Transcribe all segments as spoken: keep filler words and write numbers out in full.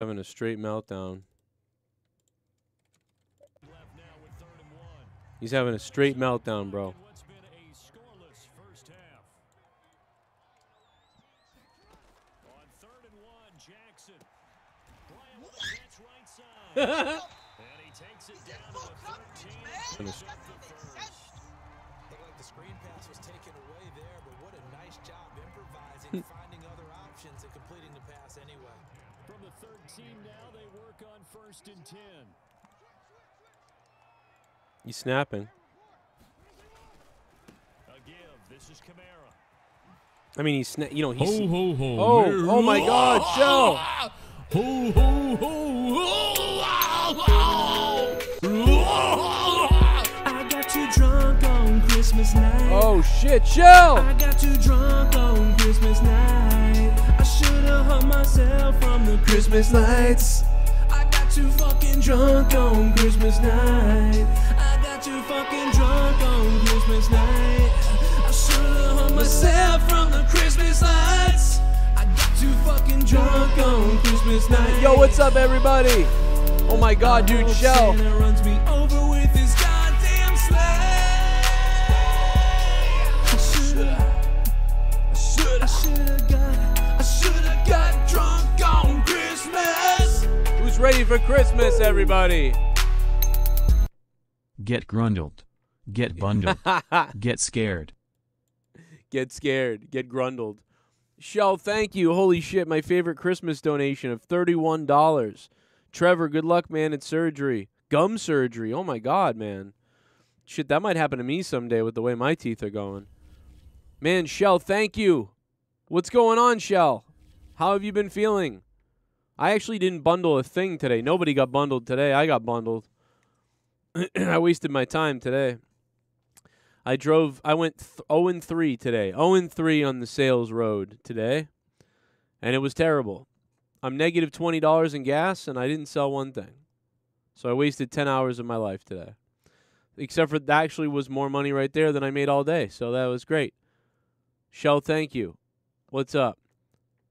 Having a straight meltdown. He's having a straight meltdown, bro. He's snapping. I mean, he's sna you know he's. Ho, ho, ho. Oh, oh my God, Joe! Ho, ho, ho. I got too drunk on Christmas night. Oh shit, Joe! I got too drunk on Christmas night. I should have hung myself from the Christmas lights. I got too fucking drunk on Christmas night. Too fucking drunk on Christmas night. I should've hung myself from the Christmas lights. I got too fucking drunk on Christmas night. Yo, what's up, everybody? Oh my God, dude, Shell. Santa runs me over with his goddamn sleigh. I should've, I should've, I should've got, I should've got drunk on Christmas. Who's ready for Christmas, everybody? Get grundled. Get bundled. Get scared. Get scared. Get grundled. Shell, thank you. Holy shit, my favorite Christmas donation of thirty-one dollars. Trevor, good luck, man, at surgery. Gum surgery. Oh, my God, man. Shit, that might happen to me someday with the way my teeth are going. Man, Shell, thank you. What's going on, Shell? How have you been feeling? I actually didn't bundle a thing today. Nobody got bundled today. I got bundled. I wasted my time today. I drove, I went oh and three today. oh and three on the sales road today. And it was terrible. I'm negative twenty dollars in gas, and I didn't sell one thing. So I wasted ten hours of my life today. Except for that actually was more money right there than I made all day. So that was great. Shell, thank you. What's up?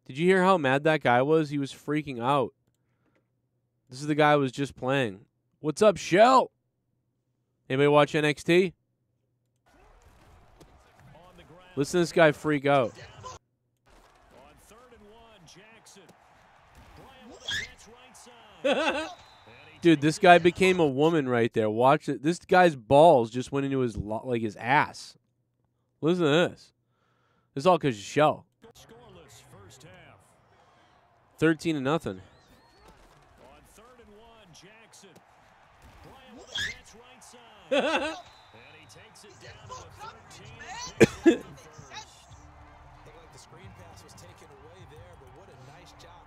Did you hear how mad that guy was? He was freaking out. This is the guy who was just playing. What's up, Shell? Anybody watch N X T? Listen to this guy freak out. Dude, this guy became a woman right there. Watch it. This guy's balls just went into his like his ass. Listen to this. It's all because of Shell. Thirteen to nothing. And he takes it down to thirteen.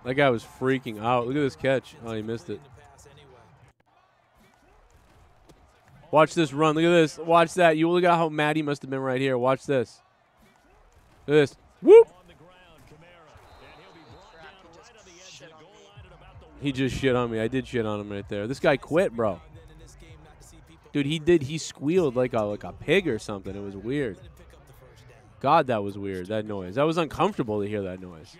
That guy was freaking out. Look at this catch. Oh, he missed it. Watch this run. Look at this. Watch that. You look at how mad he must have been right here. Watch this. Look at this. Whoop. He just shit on me. I did shit on him right there. This guy quit, bro. Dude, he did. He squealed like a like a pig or something. It was weird. God, that was weird. That noise. That was uncomfortable to hear that noise.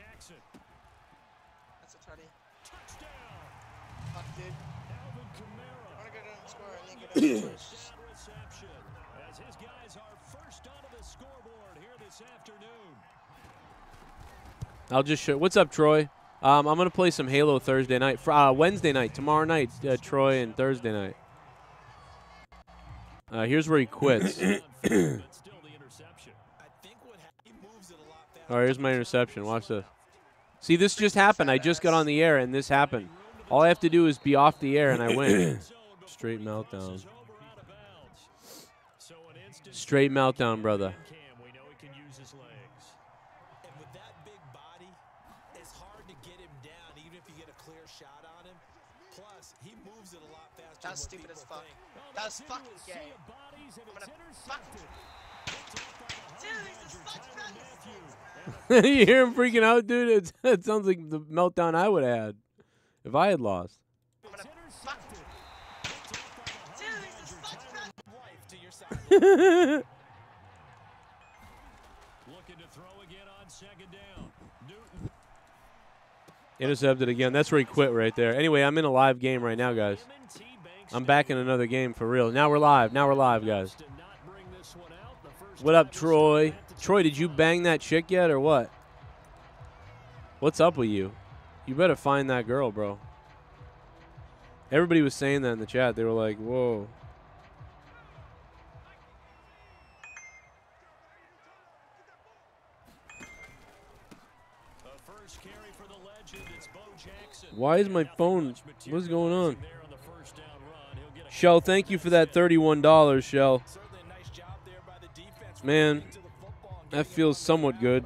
I'll just show. What's up, Troy? Um, I'm gonna play some Halo Thursday night, fr uh, Wednesday night, tomorrow night, uh, Troy, and Thursday night. Uh, here's where he quits. All right, here's my interception. Watch this. See, this just happened. I just got on the air, and this happened. All I have to do is be off the air, and I win. Straight meltdown. Straight meltdown, brother. That's stupid as fuck. That's fucking gay. I'm gonna fucking... Dude, you hear him freaking out, dude? It's, it sounds like the meltdown I would have had if I had lost. I'm gonna fuck you. Dude, he's Intercepted again. That's where he quit right there. Anyway, I'm in a live game right now, guys. I'm back in another game for real. Now we're live. Now we're live, guys. What up, Troy? Troy, did you bang that chick yet or what? What's up with you? You better find that girl, bro. Everybody was saying that in the chat. They were like, whoa. Why is my phone? What's going on? Shell, thank you for that thirty-one dollars, Shell. Man, that feels somewhat good.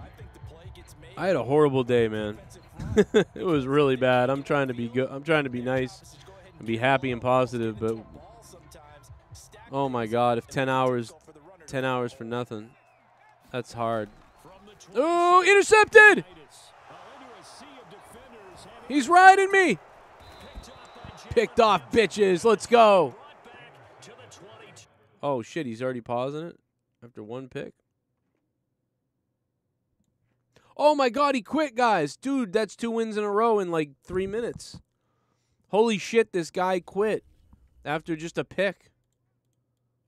I had a horrible day, man. It was really bad. I'm trying to be good. I'm trying to be nice and be happy and positive, but oh my God, if ten hours, ten hours for nothing, that's hard. Oh, intercepted! He's riding me. Picked off, bitches. Let's go. Oh, shit. He's already pausing it after one pick. Oh, my God. He quit, guys. Dude, that's two wins in a row in like three minutes. Holy shit. This guy quit after just a pick.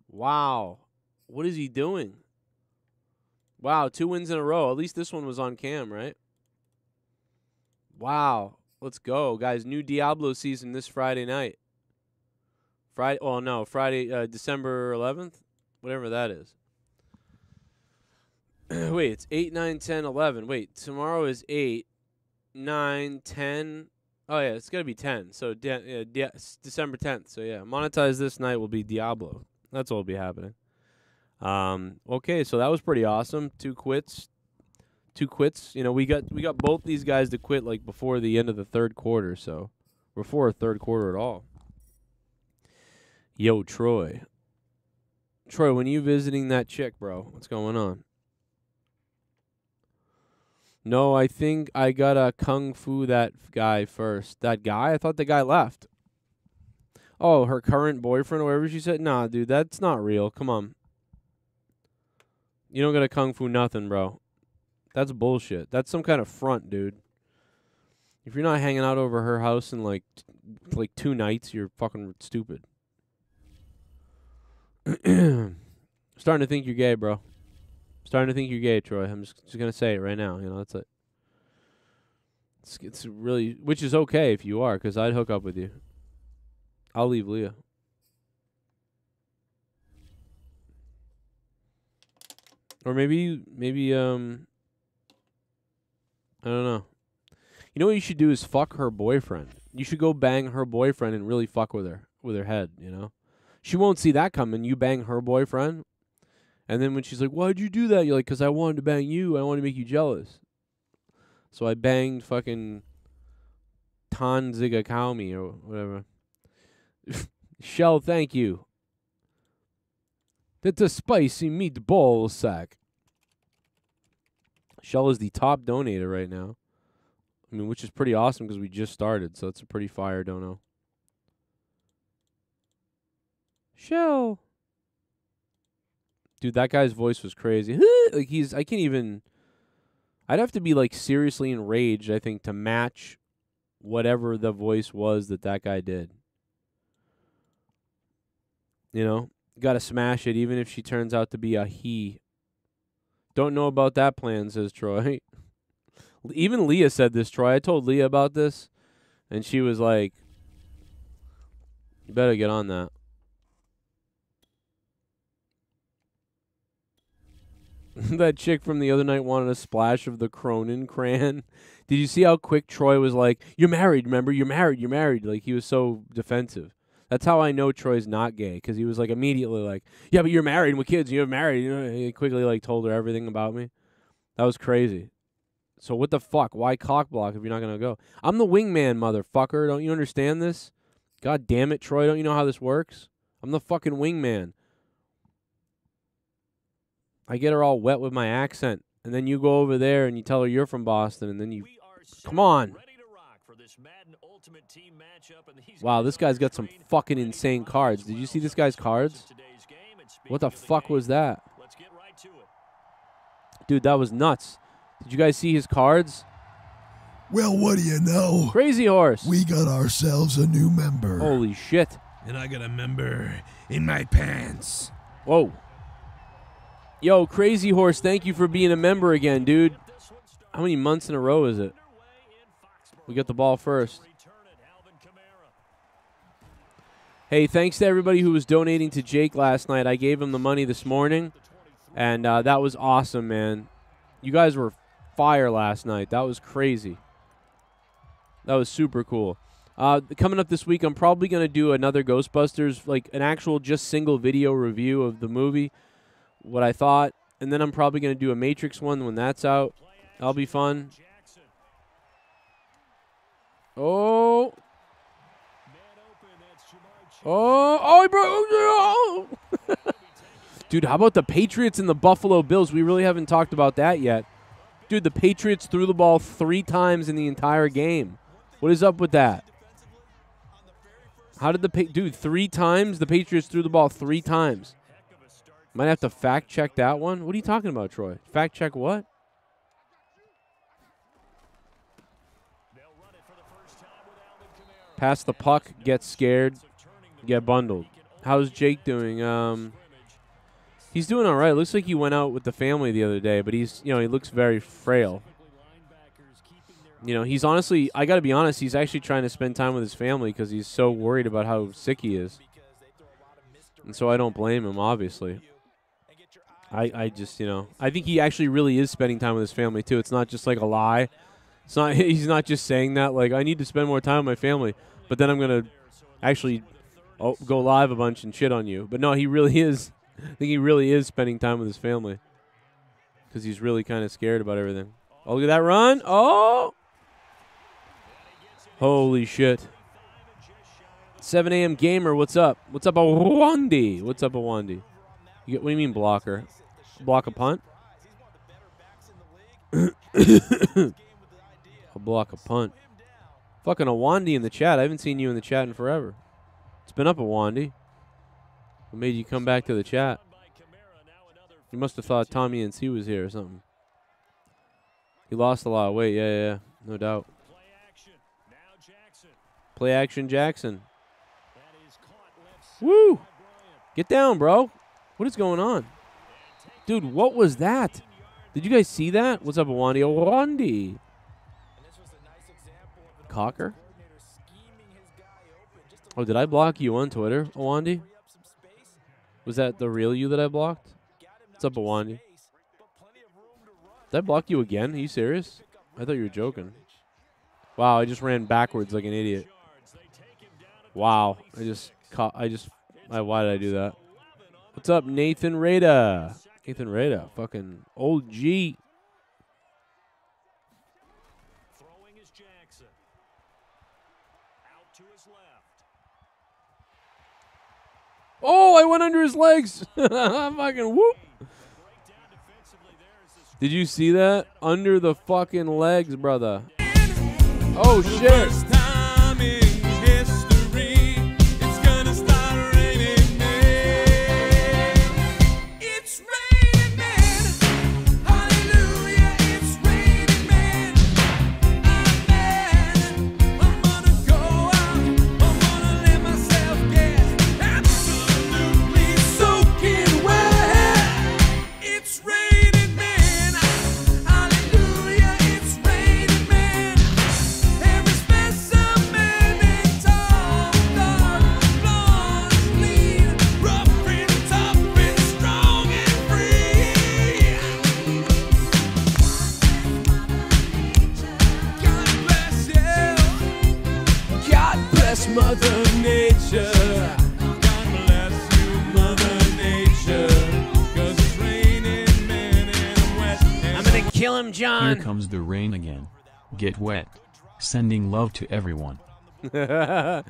Wow. What is he doing? Wow. Two wins in a row. At least this one was on cam, right? Wow. Let's go, guys. New Diablo season this Friday night. Friday, oh no, Friday, uh, December eleventh? Whatever that is. Wait, it's eight, nine, ten, eleven. Wait, tomorrow is eight, nine, ten. Oh, yeah, it's going to be ten. So de yeah, December tenth. So, yeah, monetize this night will be Diablo. That's what will be happening. Um, okay, so that was pretty awesome. Two quits. Two quits. You know, we got we got both these guys to quit like before the end of the third quarter, so before a third quarter at all. Yo, Troy. Troy, when you visiting that chick, bro? What's going on? No, I think I gotta kung fu that guy first. That guy? I thought the guy left. Oh, her current boyfriend or whatever she said? Nah, dude, that's not real. Come on. You don't gotta kung fu nothing, bro. That's bullshit. That's some kind of front, dude. If you're not hanging out over her house in like t like two nights, you're fucking stupid. Starting to think you're gay, bro. Starting to think you're gay, Troy. I'm just, just gonna say it right now. You know, that's it. It's, it's really, which is okay if you are, because I'd hook up with you. I'll leave Leah. Or maybe, maybe um. I don't know. You know what you should do is fuck her boyfriend. You should go bang her boyfriend and really fuck with her, with her head, you know? She won't see that coming. You bang her boyfriend. And then when she's like, why'd you do that? You're like, because I wanted to bang you. I wanted to make you jealous. So I banged fucking Tanziga Kaomi or whatever. Shell, thank you. That's a spicy meatball sack. Shell is the top donator right now. I mean, which is pretty awesome because we just started, so it's a pretty fire dono. Shell. Dude, that guy's voice was crazy. Like he's I can't even I'd have to be like seriously enraged, I think, to match whatever the voice was that that guy did. You know, got to smash it even if she turns out to be a he. Don't know about that plan, says Troy. Even Leah said this, Troy. I told Leah about this, and she was like, you better get on that. That chick from the other night wanted a splash of the Cronin crayon. Did you see how quick Troy was like, you're married, remember? You're married, you're married. Like, he was so defensive. That's how I know Troy's not gay, because he was, like, immediately like, yeah, but you're married with kids. You're married. You know, he quickly, like, told her everything about me. That was crazy. So what the fuck? Why cock block if you're not going to go? I'm the wingman, motherfucker. Don't you understand this? God damn it, Troy. Don't you know how this works? I'm the fucking wingman. I get her all wet with my accent, and then you go over there and you tell her you're from Boston, and then you, come on. Wow, this guy's got some fucking insane cards. Did you see this guy's cards? What the fuck was that? Dude, that was nuts. Did you guys see his cards? Well, what do you know? Crazy horse. We got ourselves a new member. Holy shit. And I got a member in my pants. Whoa. Yo, Crazy Horse, thank you for being a member again, dude. How many months in a row is it? We get the ball first. Hey, thanks to everybody who was donating to Jake last night. I gave him the money this morning, and uh, that was awesome, man. You guys were fire last night. That was crazy. That was super cool. Uh, coming up this week, I'm probably going to do another Ghostbusters, like an actual just single video review of the movie, what I thought. And then I'm probably going to do a Matrix one when that's out. That'll be fun. Oh. Oh. Oh, bro. Dude, how about the Patriots and the Buffalo Bills? We really haven't talked about that yet. Dude, the Patriots threw the ball three times in the entire game. What is up with that? How did the... Pa Dude, three times? The Patriots threw the ball three times. Might have to fact check that one. What are you talking about, Troy? Fact check what? Pass the puck, get scared, get bundled. How's Jake doing? Um, he's doing all right. Looks like he went out with the family the other day, but he's, you know, he looks very frail. You know, he's honestly, I got to be honest, he's actually trying to spend time with his family because he's so worried about how sick he is. And so I don't blame him, obviously. I, I just, you know, I think he actually really is spending time with his family, too. It's not just like a lie. It's not, he's not just saying that, like, I need to spend more time with my family, but then I'm going to actually oh, go live a bunch and shit on you. But no, he really is. I think he really is spending time with his family because he's really kind of scared about everything. Oh, look at that run. Oh! Holy shit. seven A M Gamer, what's up? What's up, Awandi? What's up, Awandi? You get, what do you mean, blocker? Block a punt? I'll block a punt. Fucking Awandi in the chat. I haven't seen you in the chat in forever. It's been up, Awandi. What made you come back to the chat? You must have thought Tommy N C was here or something. He lost a lot of weight. Yeah, yeah, yeah. No doubt. Play action, Jackson. Woo! Get down, bro. What is going on? Dude, what was that? Did you guys see that? What's up, Awandi? Awandi! Cocker? Oh, did I block you on Twitter, Awandi? Was that the real you that I blocked? What's up, Awandi? Did I block you again? Are you serious? I thought you were joking. Wow, I just ran backwards like an idiot. Wow, I just... I just, I, why did I do that? What's up, Nathan Rada? Nathan Rada, fucking old G. Throwing is Jackson. Out to his left. Oh, I went under his legs. Fucking whoop. Did you see that? Under the fucking legs, brother. Oh, shit. John. Here comes the rain again. Get wet. Sending love to everyone. Here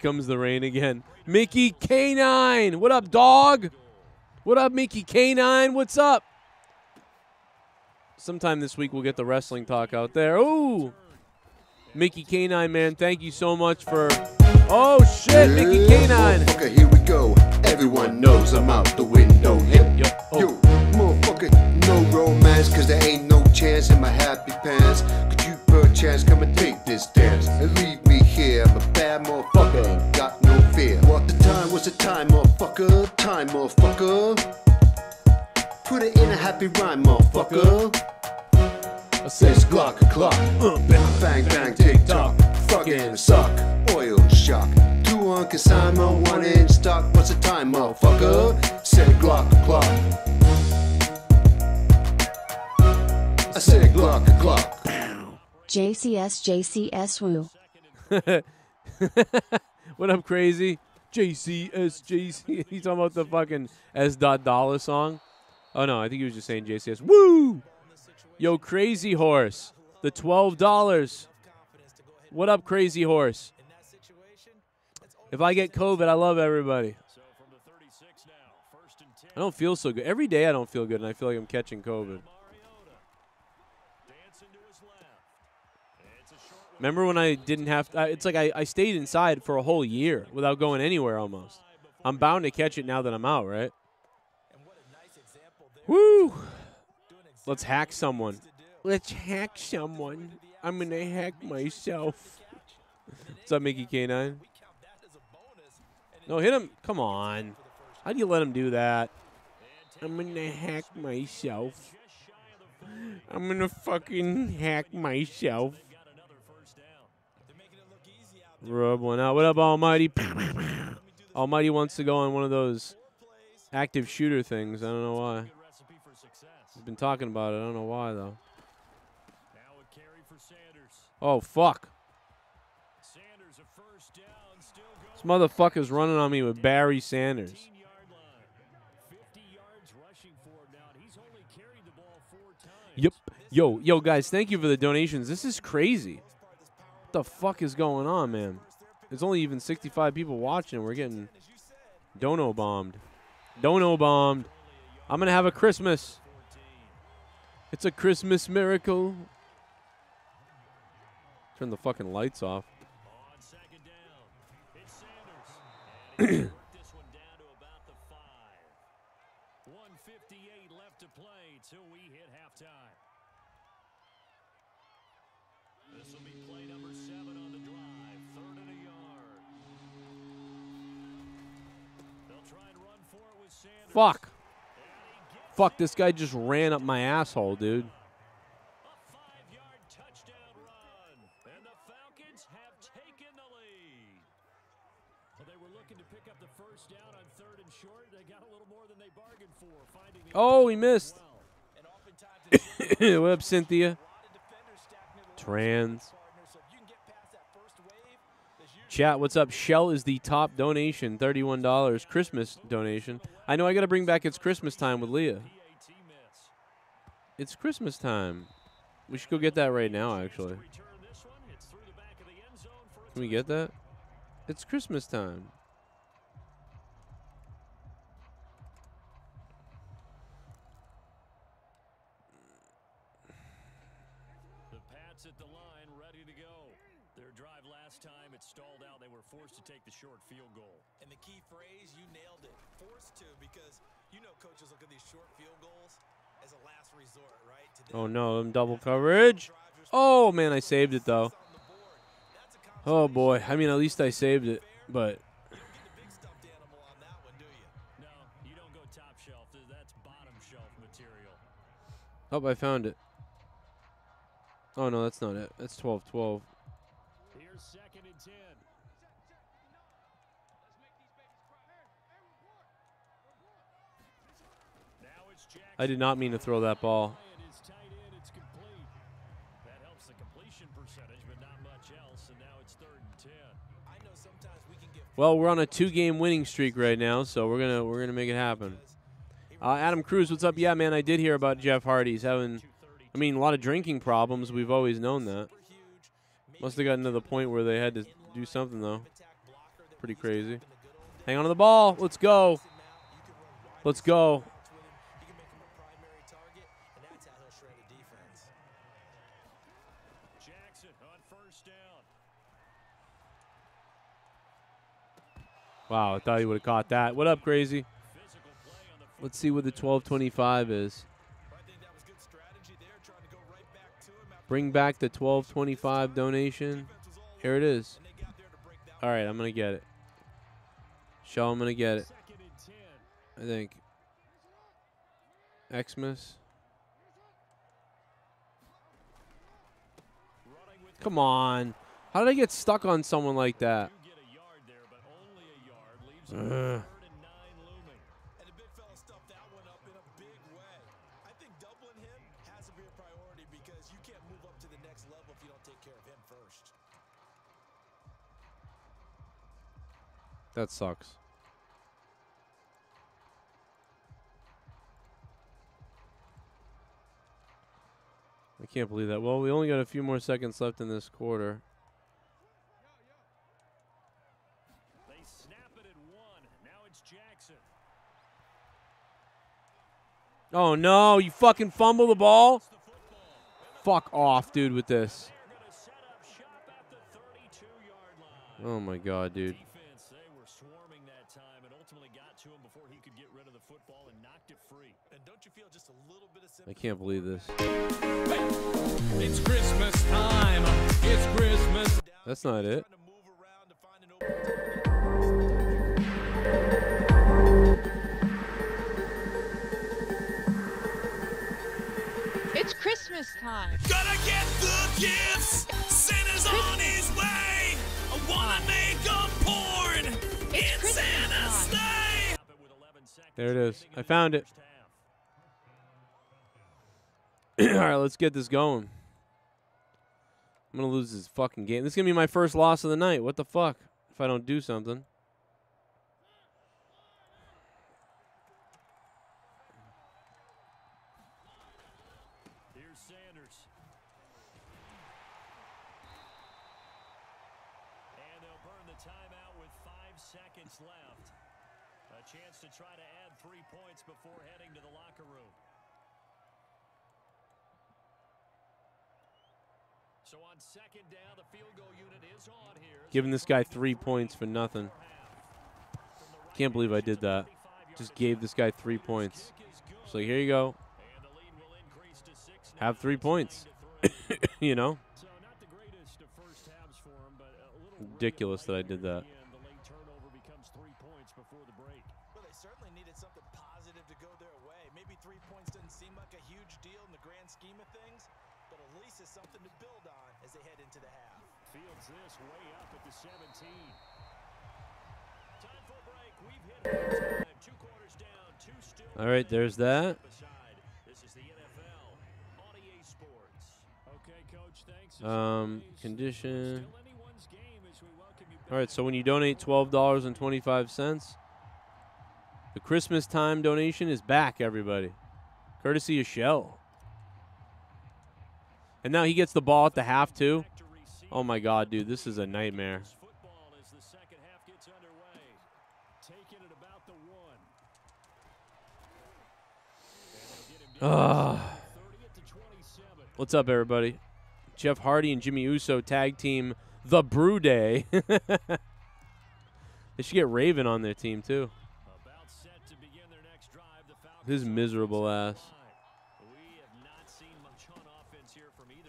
comes the rain again. Mickey K nine. What up, dog? What up, Mickey K nine? What's up? Sometime this week we'll get the wrestling talk out there. Ooh. Mickey K nine, man. Thank you so much for... Oh, shit. Mickey K nine. Motherfucker, here we go. Everyone knows I'm out the window. Yep, yep. Oh. Yo, motherfucker, no romance, because there ain't no chance in my happy pants. Could you purchase chance, come and take this dance and leave me here. I'm a bad motherfucker, got no fear. What the time, what's the time, motherfucker? Time, motherfucker. Put it in a happy rhyme, motherfucker. I say it's Glock o'clock, uh, bang, bang, bang, tick tock. Fucking suck, oil shock. Two on consignment, one in stock. What's the time, motherfucker? Said Glock o'clock. I said Glock o'clock. J C S J C S woo. What up, crazy? J C S J C S. You talking about the fucking S. Dot Dollar song? Oh no, I think he was just saying J C S. Woo! Yo, Crazy Horse, the twelve dollars. What up, Crazy Horse? If I get COVID, I love everybody. I don't feel so good. Every day I don't feel good, and I feel like I'm catching COVID. Remember when I didn't have to, it's like I, I stayed inside for a whole year without going anywhere almost. I'm bound to catch it now that I'm out, right? Woo! Let's hack someone. Let's hack someone. I'm going to hack myself. What's up, Mickey K nine? No, hit him. Come on. How do you let him do that? I'm going to hack myself. I'm going to fucking hack myself. Rub one out. What up, Almighty? Almighty wants to go on one of those active shooter things. I don't know why. We've been talking about it. I don't know why, though. Oh, fuck. This motherfucker's running on me with Barry Sanders. Yep. Yo, yo, guys, thank you for the donations. This is crazy. What the fuck is going on, man? There's only even sixty-five people watching. We're getting dono bombed. Dono bombed. I'm gonna have a Christmas. It's a Christmas miracle. Turn the fucking lights off. Fuck. Fuck, this guy just ran up my asshole, dude. Oh, he missed. What up, Cynthia? Trans. Chat, what's up? Shell is the top donation, thirty-one dollars, Christmas donation. I know I got to bring back It's Christmas Time with Leah. It's Christmas time. We should go get that right now, actually. Can we get that? It's Christmas time. Stalled out. They were forced to take the short field goal. And the key phrase, you nailed it. Forced to, because you know coaches look at these short field goals as a last resort, right? Oh no, them double coverage. Oh man, I saved it though. Oh boy. I mean, at least I saved it, but no, you don't go top shelf. That's bottom shelf material. Oh, I found it. Oh no, that's not it. That's twelve twelve. I did not mean to throw that ball. That helps the completion percentage, but not much else, and now it's third and ten. I know sometimes we can get. Well, we're on a two-game winning streak right now, so we're gonna we're gonna make it happen. Uh, Adam Cruz, what's up? Yeah, man, I did hear about Jeff Hardy's having, I mean, a lot of drinking problems. We've always known that. Must have gotten to the point where they had to do something though. Pretty crazy. Hang on to the ball. Let's go. Let's go. Wow, I thought he would have caught that. What up, Crazy? Let's see what the twelve twenty-five is. Bring back the twelve twenty-five donation. Here it is. All right, I'm going to get it. Shaw, I'm going to get it. I think. Xmas. Come on. How did I get stuck on someone like that? Ugh. That sucks. I can't believe that. Well, we only got a few more seconds left in this quarter. They snap it at one. Now it's Jackson. Oh no, you fucking fumble the ball? Fuck off, dude, with this. Oh my god, dude. I can't believe this. It's Christmas time. It's Christmas. That's not it. It's Christmas time. Gonna get the gifts. Santa's on his way. I wanna make them porn. It's Santa's day. There it is. I found it. All right, let's get this going. I'm going to lose this fucking game. This is going to be my first loss of the night. What the fuck if I don't do something? Here's Sanders. And they'll burn the timeout with five seconds left. A chance to try to add three points before heading to the locker room. So on second down, the field goal unit is on here. Giving this guy three points for nothing. Can't believe I did that. Just gave this guy three points. So here you go. Have three points. You know? Ridiculous that I did that. Something to build on as they head into the half. Fields this way up at the seventeen. Time for a break. We've hit two quarters down, two still. All right, there's that. This is the N F L on E A Sports. Okay, coach, thanks. Um, condition. All right, so when you donate twelve dollars and twenty-five cents, the Christmas time donation is back, everybody. Courtesy of Shell. And now he gets the ball at the half, too. Oh, my God, dude. This is a nightmare. Uh, what's up, everybody? Jeff Hardy and Jimmy Uso tag team The Brew Day. They should get Raven on their team, too. This miserable ass.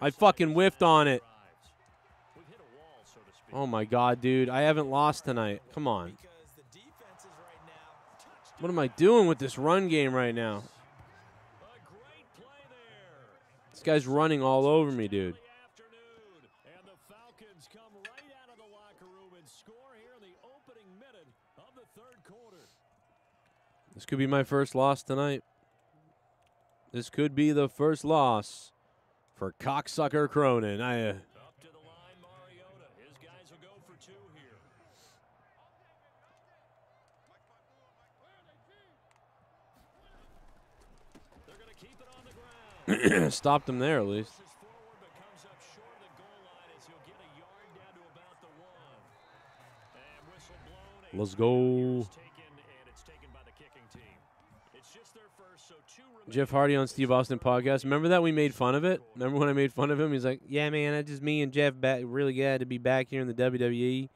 I fucking whiffed on it. Oh, my God, dude. I haven't lost tonight. Come on. What am I doing with this run game right now? This guy's running all over me, dude. This could be my first loss tonight. This could be the first loss. For cocksucker Cronin, I. Uh, Up to the line, Mariota. His guys will go for two here. They're going to keep it on the ground. Stopped him there, at least. Let's go. Jeff Hardy on Steve Austin podcast. Remember that we made fun of it? Remember when I made fun of him? He's like, yeah, man, that's just me and Jeff back. Really glad to be back here in the W W E.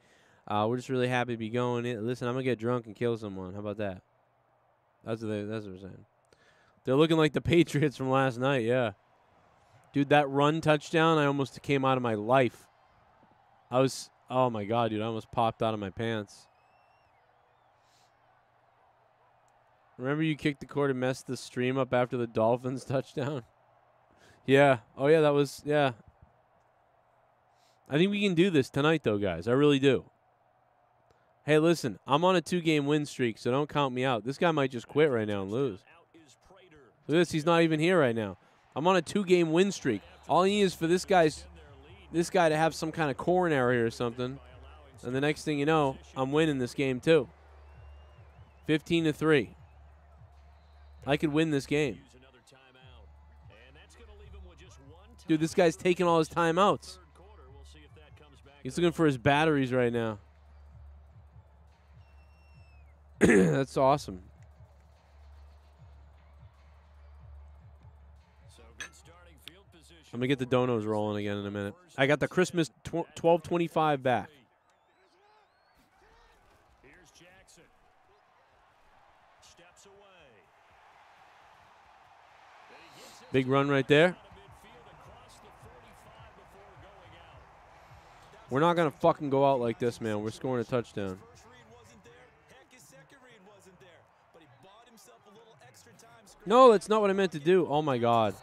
Uh, we're just really happy to be going in. Listen, I'm going to get drunk and kill someone. How about that? That's what, they, that's what we're saying. They're looking like the Patriots from last night, yeah. Dude, that run touchdown, I almost came out of my life. I was, oh my God, dude, I almost popped out of my pants. Remember you kicked the court and messed the stream up after the Dolphins touchdown? Yeah. Oh, yeah, that was, yeah. I think we can do this tonight, though, guys. I really do. Hey, listen, I'm on a two game win streak, so don't count me out. This guy might just quit right now and lose. Look at this. He's not even here right now. I'm on a two game win streak. All he is for this guy's, this guy to have some kind of coronary or something, and the next thing you know, I'm winning this game, too. fifteen to three. I could win this game. Dude, this guy's taking all his timeouts. He's looking for his batteries right now. That's awesome. I'm going to get the donos rolling again in a minute. I got the Christmas twelve twenty-five back. Big run right there. We're not going to fucking go out like this, man. We're scoring a touchdown. No, that's not what I meant to do. Oh, my God.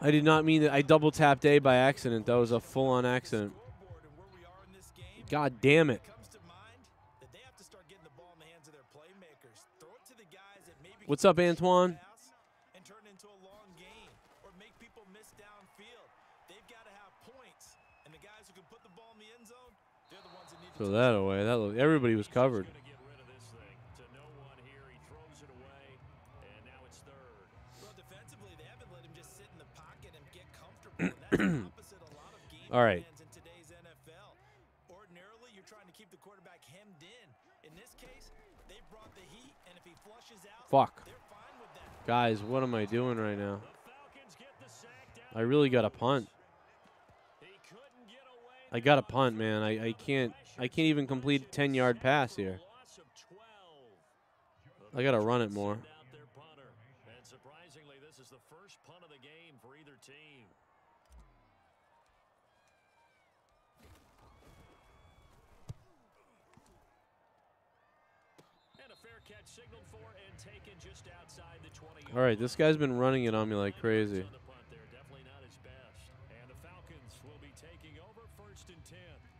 I did not mean that. I double-tapped A by accident. That was a full-on accident. God damn it. What's up, Antoine? Throw that away. That looked, everybody was covered. All right. Ordinarily, you're trying to keep the quarterback hemmed in. In this case, they brought the heat, and if he flushes out, fuck. Guys, what am I doing right now? I really got a punt. I got a punt, man. I, I can't. I can't even complete a ten yard pass here. I got to run it more. And surprisingly, this is the first punt of the game for either team. And a fair catch signaled for and taken just outside the twenty. All right, this guy's been running it on me like crazy.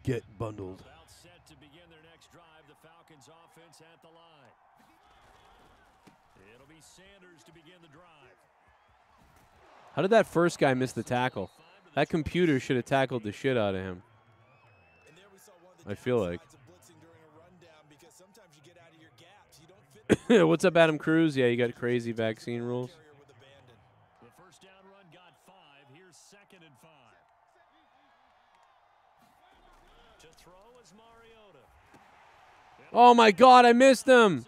Get bundled. About set to begin their next drive, the Falcons offense at the line. It'll be Sanders to begin the drive. How did that first guy miss the tackle? That computer should have tackled the shit out of him. I feel like. What's up, Adam Cruz? Yeah, you got crazy vaccine rules. The first down run got five. Here's second and five. To throw is Mariota. Oh my God, I missed him.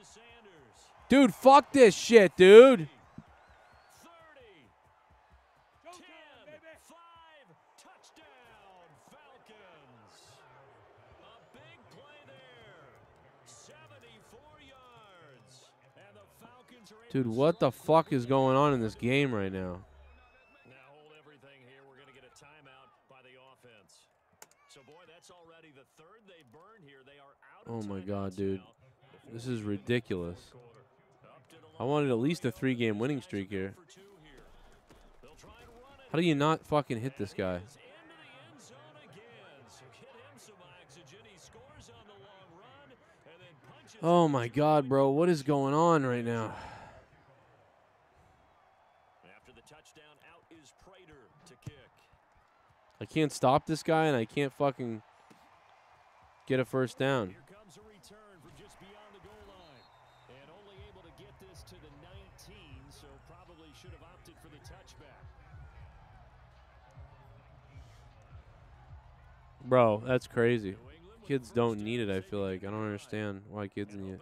Dude, fuck this shit, dude. Dude, what the fuck is going on in this game right now? Now hold everything here. We're going to get a timeout by the offense. So, boy, that's already the third they burn here. They are out. Oh, my God, dude. This is ridiculous. I wanted at least a three game winning streak here. How do you not fucking hit this guy? Oh, my God, bro. What is going on right now? I can't stop this guy, and I can't fucking get a first down. Here comes a return from just beyond the goal line. And only able to get this to the nineteen, so probably should have opted for the touchback. Bro, that's crazy. Kids don't need it, I feel like. I don't understand why kids need it.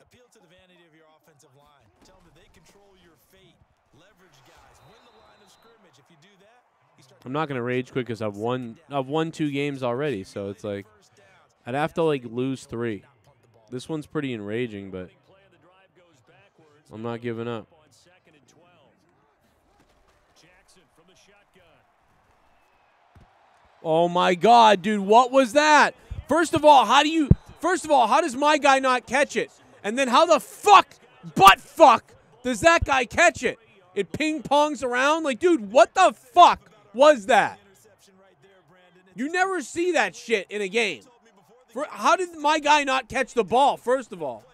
Appeal to the vanity of your offensive line. Tell them that they control your fate. Leverage guys, win the line of scrimmage. If you do that, you start. I'm not gonna rage quit because I've won I've won two games already, so it's like I'd have to like lose three. This one's pretty enraging, but I'm not giving up. Oh my God, dude, what was that? First of all, how do you, first of all, how does my guy not catch it? And then how the fuck, butt fuck, does that guy catch it? It ping-pongs around? Like, dude, what the fuck was that? You never see that shit in a game. For, how did my guy not catch the ball, first of all?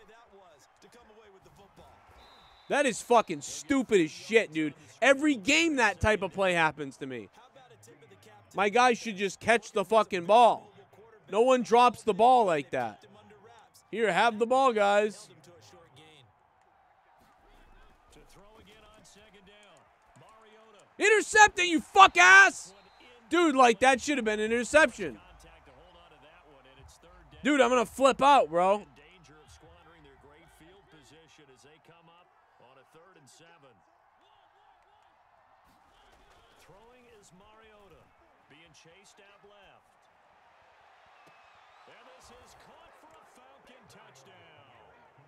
That is fucking stupid as shit, dude. Every game that type of play happens to me. My guy should just catch the fucking ball. No one drops the ball like that. Here, have the ball, guys. Intercept it, you fuck ass! Dude, like, that should have been an interception. Dude, I'm going to flip out, bro.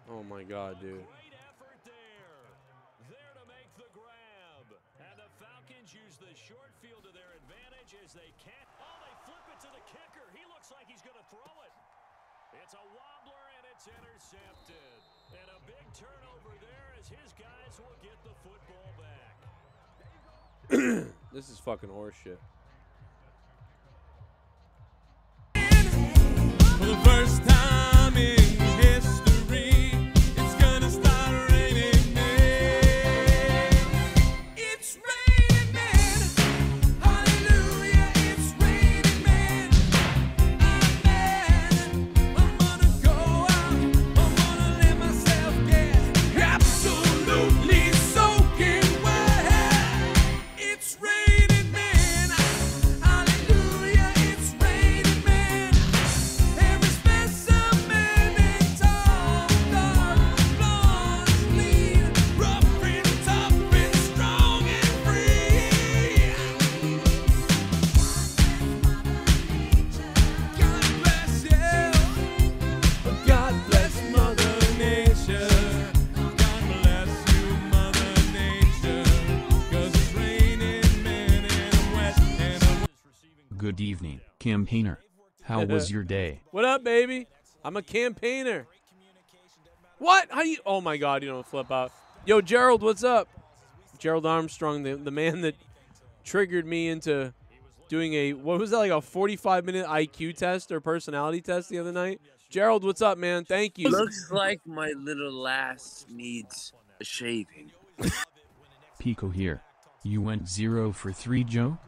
Oh my God, dude. Use the short field to their advantage as they can't. Oh, they flip it to the kicker. He looks like he's going to throw it. It's a wobbler and it's intercepted. And a big turnover there as his guys will get the football back. This is fucking horseshit. For the first time in history, it's going to start raining. It's raining. Good evening, campaigner. How was your day? What up, baby? I'm a campaigner. What? How you? Oh my God, you don't flip out. Yo, Gerald, what's up? Gerald Armstrong, the, the man that triggered me into doing a, what was that, like a forty-five minute I Q test or personality test the other night? Gerald, what's up, man? Thank you. Looks like my little lass needs a shaving. Pico here. You went zero for three, Joe?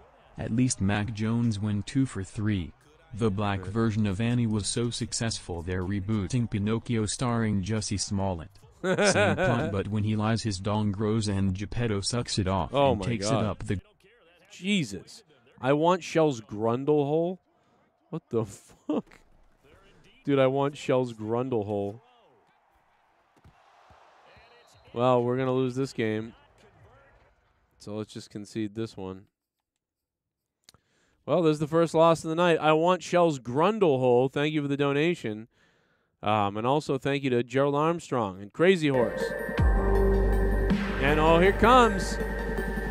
At least Mac Jones went two for three. The black version of Annie was so successful they're rebooting Pinocchio starring Jussie Smollett. Same plot, but when he lies his dong grows and Geppetto sucks it off oh and my takes God. It up the... Jesus. I want Shell's Grundle Hole? What the fuck? Dude, I want Shell's Grundle Hole. Well, we're gonna lose this game. So let's just concede this one. Well, there's the first loss of the night. I want Shell's Grundle Hole. Thank you for the donation. Um, and also thank you to Gerald Armstrong and Crazy Horse. And oh, here comes.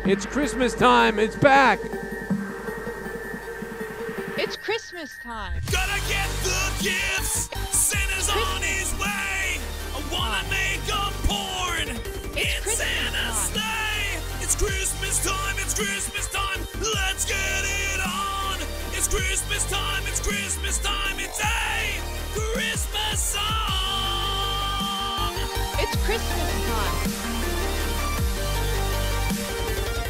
It's Christmas time. It's back. It's Christmas time. Gotta get the gifts. Santa's on his way. I wanna make them porn. It's Santa's day. It's Christmas time. It's Christmas time. Let's get it on! It's Christmas time, it's Christmas time, it's a Christmas song! It's Christmas time!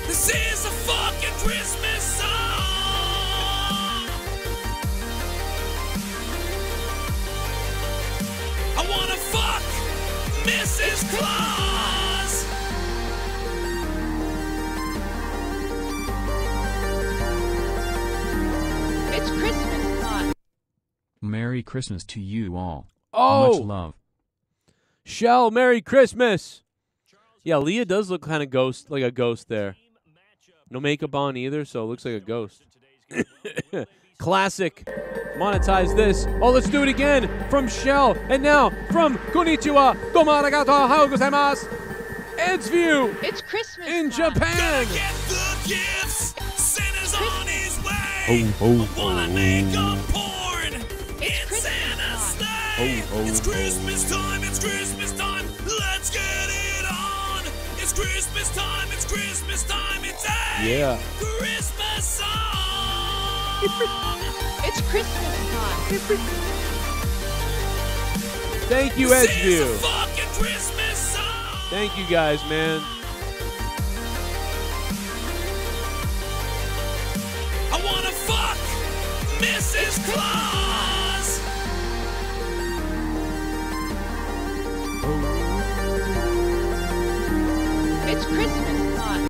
This is a fucking Christmas song! I wanna fuck Missus Claus! It's Christmas time. Merry Christmas to you all. Oh! Much love. Shell, Merry Christmas. Yeah, Leah does look kind of ghost, like a ghost there. No makeup on either, so it looks like a ghost. Classic. Monetize this. Oh, let's do it again. From Shell. And now, from Konnichiwa, Domo arigatou, hau gozaimasu. It's View. It's Christmas in time. Japan. Gotta get the gifts. Santa's on his way. oh, oh, oh. Wanna make them porn. It's, it's Santa's day. Oh, oh, it's Christmas time. It's Christmas time. Let's get it on. It's Christmas time. It's Christmas time. It's a yeah. Christmas song. It's Christmas time. Thank you, Edgeview. Fucking Christmas song. Thank you, guys, man. I wanna fuck Missus Claus. It's Christmas time.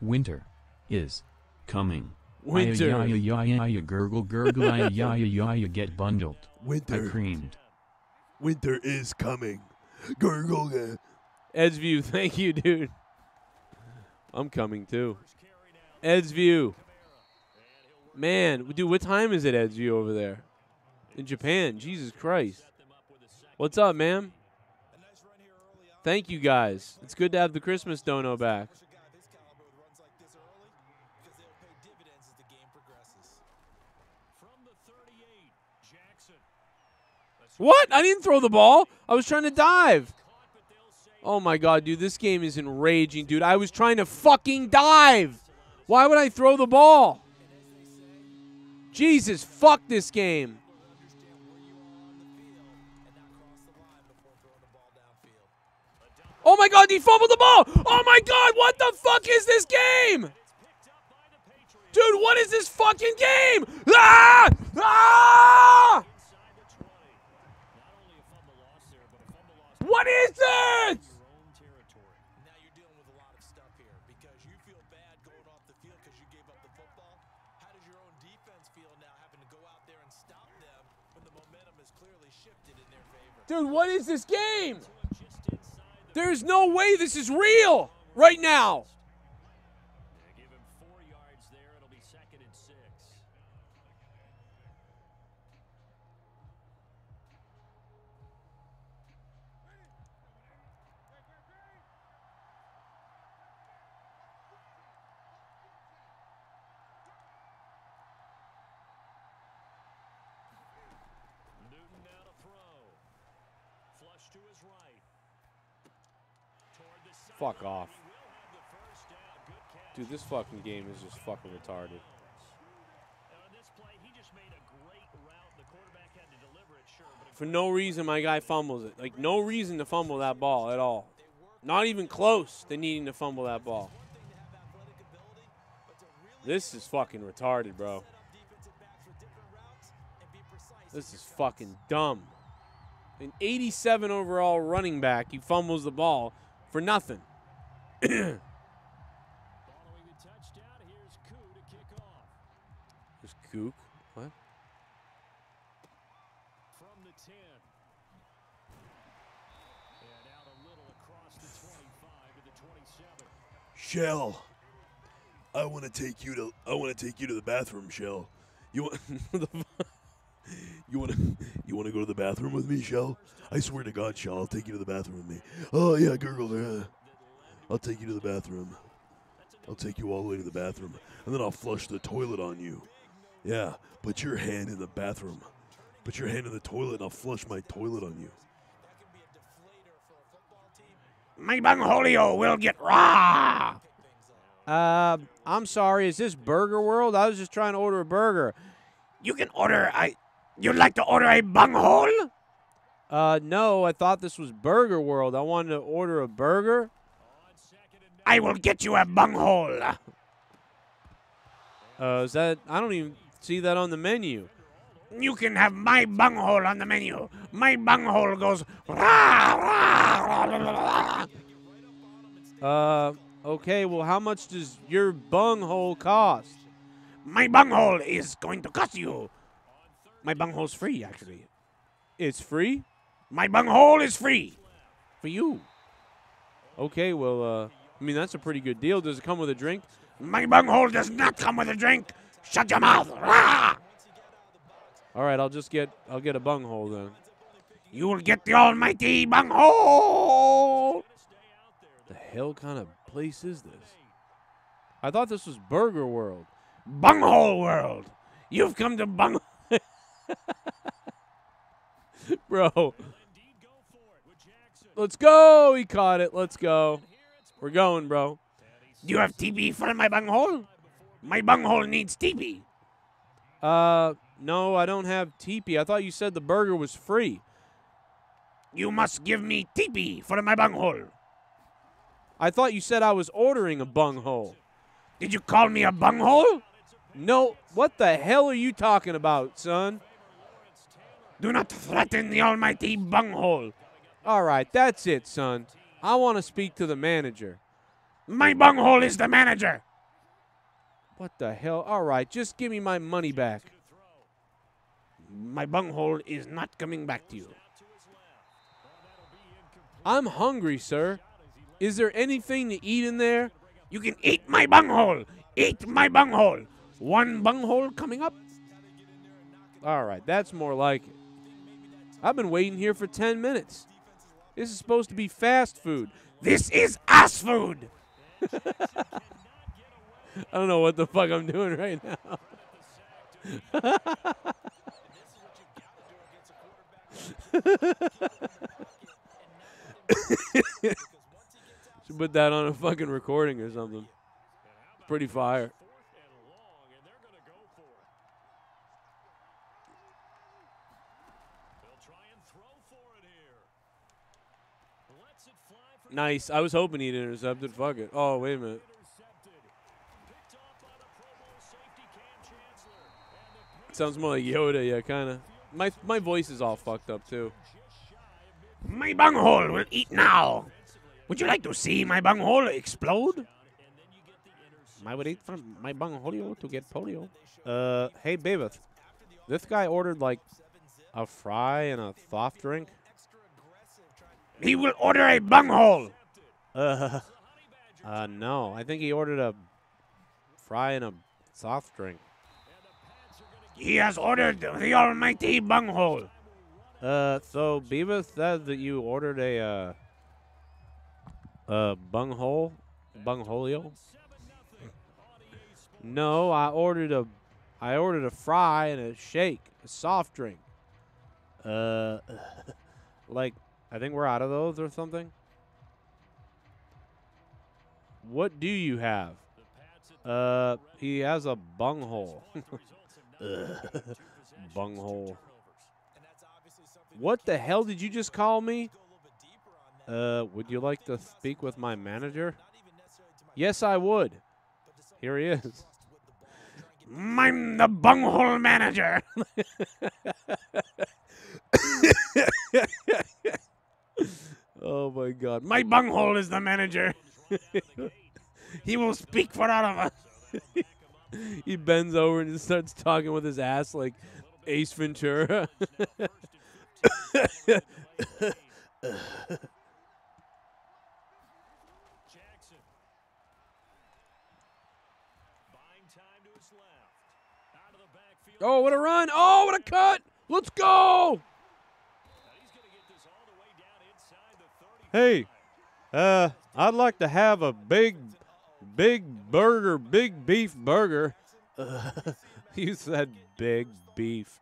Winter is coming. Winter. I ya gurgle gurgle. I ya ya get bundled. Winter. I creamed. Winter is coming. Gurgle. Uh. Edgeview, thank you, dude. I'm coming too. Edgeview. Man, dude, what time is it, Edgeview, over there? In Japan, Jesus Christ. What's up, man? Thank you, guys. It's good to have the Christmas dono back. What? I didn't throw the ball. I was trying to dive. Oh, my God, dude. This game is enraging, dude. I was trying to fucking dive. Why would I throw the ball? Jesus, fuck this game. Oh, my God, he fumbled the ball. Oh, my God, what the fuck is this game? Dude, what is this fucking game? Ah! Ah! What is this? Dude, what is this game? There's no way this is real right now. Fuck off. Dude, this fucking game is just fucking retarded. For no reason, my guy fumbles it. Like, no reason to fumble that ball at all. Not even close to needing to fumble that ball. This is fucking retarded, bro. This is fucking dumb. An eighty-seven overall running back, he fumbles the ball for nothing. There's Kook. What? From the ten. And out a little across the twenty-five to the twenty-seven. Shell, I want to take you to. I want to take you to the bathroom, Shell. You want? the You want to you want to go to the bathroom with me, Shell? I swear to God, Shell, I'll take you to the bathroom with me. Oh, yeah, gurgle. Uh, I'll take you to the bathroom. I'll take you all the way to the bathroom. And then I'll flush the toilet on you. Yeah, put your hand in the bathroom. Put your hand in the toilet, and I'll flush my toilet on you. My bungholio will get raw. Uh, I'm sorry, is this Burger World? I was just trying to order a burger. You can order a... You'd like to order a bunghole? Uh, no, I thought this was Burger World. I wanted to order a burger. I will get you a bunghole. Uh, is that... I don't even see that on the menu. You can have my bunghole on the menu. My bunghole goes... Rah, rah, rah, rah. Uh, okay, well, how much does your bunghole cost? My bunghole is going to cost you. My bunghole's free, actually. It's free? My bunghole is free. For you. Okay, well, uh, I mean, that's a pretty good deal. Does it come with a drink? My bunghole does not come with a drink. Shut your mouth. Rah! All right, I'll just get, I'll get a bunghole then. You will get the almighty bunghole. The hell kind of place is this? I thought this was Burger World. Bunghole World. You've come to bung. Bro. Let's go. He caught it. Let's go. We're going, bro. Do you have T P for my bunghole? My bunghole needs T P. Uh, no, I don't have T P. I thought you said the burger was free. You must give me T P for my bunghole. I thought you said I was ordering a bunghole. Did you call me a bunghole? No. What the hell are you talking about, son? Do not threaten the almighty bunghole. All right, that's it, son. I want to speak to the manager. My bunghole is the manager. What the hell? All right, just give me my money back. My bunghole is not coming back to you. I'm hungry, sir. Is there anything to eat in there? You can eat my bunghole. Eat my bunghole. One bunghole coming up. All right, that's more like it. I've been waiting here for ten minutes. This is supposed to be fast food. This is ass food. I don't know what the fuck I'm doing right now. Should put that on a fucking recording or something. It's pretty fire. Nice. I was hoping he'd intercepted. Fuck it. Oh, wait a minute. Sounds more like Yoda, yeah, kind of. My my voice is all fucked up, too. My bunghole will eat now. Would you like to see my bunghole explode? I would eat from my bunghole to get polio. Uh, hey, Babeth. This guy ordered, like, a fry and a soft drink. He will order a bunghole. Uh, uh, no. I think he ordered a fry and a soft drink. He has ordered the almighty bunghole. Uh, so Beavis said that you ordered a, uh, uh, bunghole? Bungholio? No, I ordered a, I ordered a fry and a shake, a soft drink. Uh, like... I think we're out of those or something. What do you have? Uh, he has a bunghole. Bunghole. What the hell did you just call me? Uh, would you like to speak with my manager? Yes, I would. Here he is. I'm the bunghole manager. Oh, my God. My bunghole is the manager. He will speak for all of us. He bends over and just starts talking with his ass like Ace Ventura. Oh, what a run. Oh, what a cut. Let's go. Hey, uh, I'd like to have a big, big burger, big beef burger. Uh, you said big beef.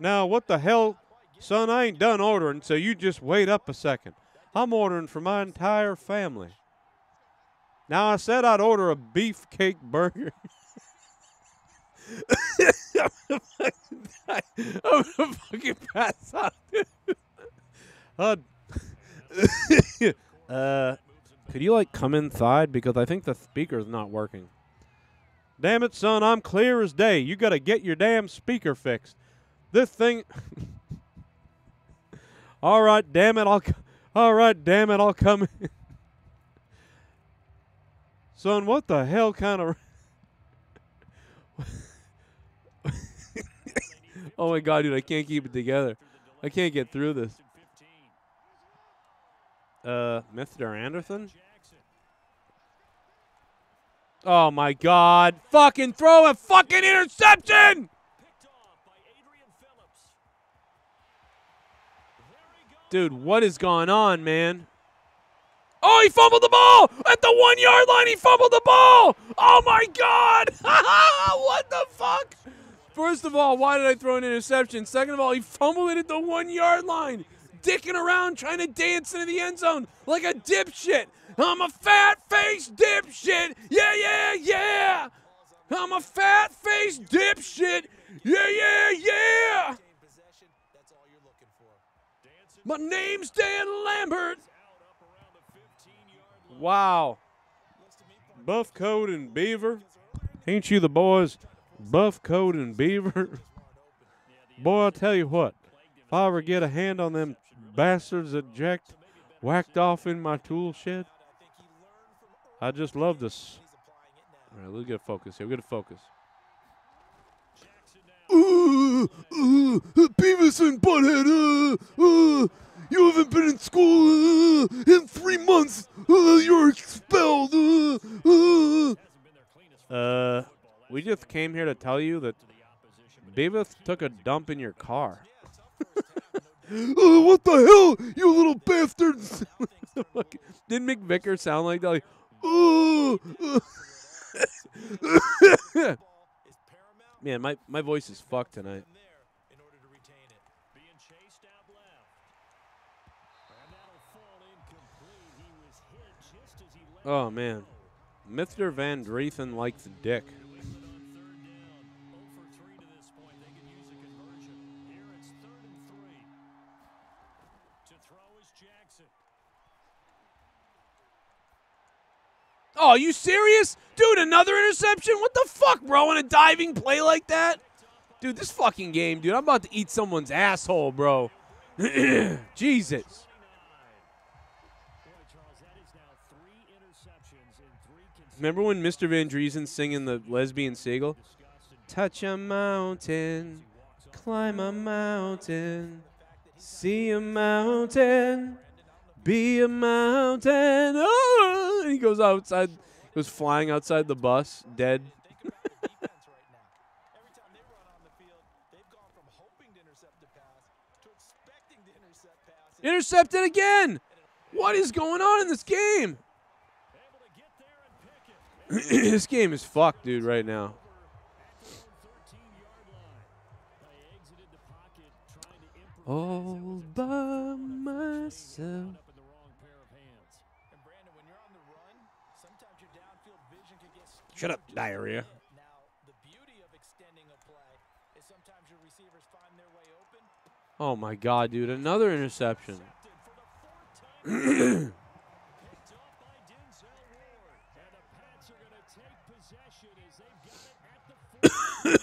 Now, what the hell? Son, I ain't done ordering, so you just wait up a second. I'm ordering for my entire family. Now, I said I'd order a beefcake burger. I'm going to fucking pass out, dude. Uh, uh, could you like come inside because I think the speaker's not working. Damn it, son, I'm clear as day. You gotta get your damn speaker fixed. This thing. All right, damn it, I'll. All right, damn it, I'll come. In. Son, what the hell kind of? Oh my God, dude, I can't keep it together. I can't get through this. Uh, Mister Anderson? Oh, my God. Fucking throw a fucking interception! Dude, what is going on, man? Oh, he fumbled the ball! At the one-yard line, he fumbled the ball! Oh, my God! What the fuck? First of all, why did I throw an interception? Second of all, he fumbled it at the one-yard line, dicking around, trying to dance into the end zone like a dipshit. I'm a fat-faced dipshit! Yeah, yeah, yeah! I'm a fat-faced dipshit! Yeah, yeah, yeah! My name's Dan Lambert! Wow. Buff Code and Beaver. Ain't you the boys? Buff Code and Beaver. Boy, I'll tell you what. If I ever get a hand on them bastards that jacked, whacked off in my tool shed, I just love this. All right, let's get focus here. We're going to focus. Ooh, ooh, Beavis and Butthead. Uh, uh. You haven't been in school uh, in three months. Uh, you're expelled. Uh, uh. uh, we just came here to tell you that Beavis took a dump in your car. uh, what the hell, you little bastards! Didn't McVicker sound like that? Like, oh, uh. Man, my my voice is fucked tonight. Oh, man. Mister Van Dreethen likes the dick. Oh, are you serious? Dude, another interception? What the fuck, bro, in a diving play like that? Dude, this fucking game, dude. I'm about to eat someone's asshole, bro. Jesus. Remember when Mister Van Dreesen singing the lesbian Siegel? Touch a mountain, climb a mountain, see a mountain, be a mountain. Oh, and he goes outside, he goes flying outside the bus, dead. Intercepted again! What is going on in this game? This game is fucked, dude, right now. All by myself. Shut up, diarrhea. Now, the beauty of extending a play is sometimes your receivers find their way open. Oh my God, dude, another interception.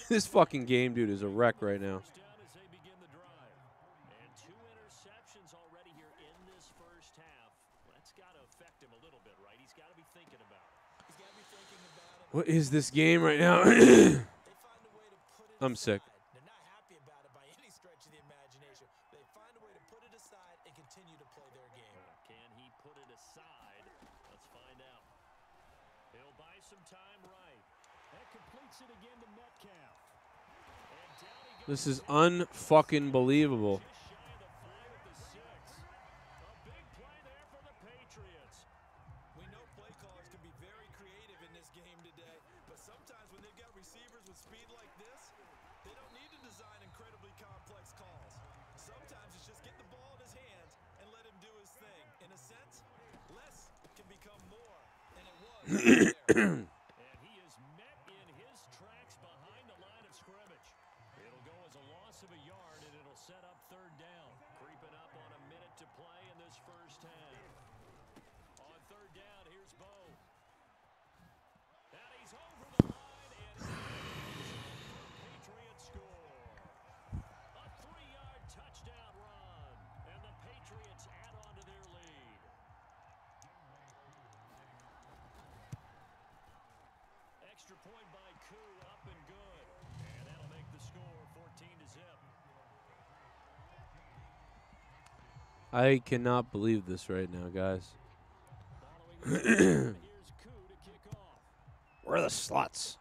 This fucking game, dude, is a wreck right now. What is this game right now? I'm sick. This is un-fucking believable. Point by Koo, up and good. And that'll make the score fourteen to zip. I cannot believe this right now, guys. Where are the sluts?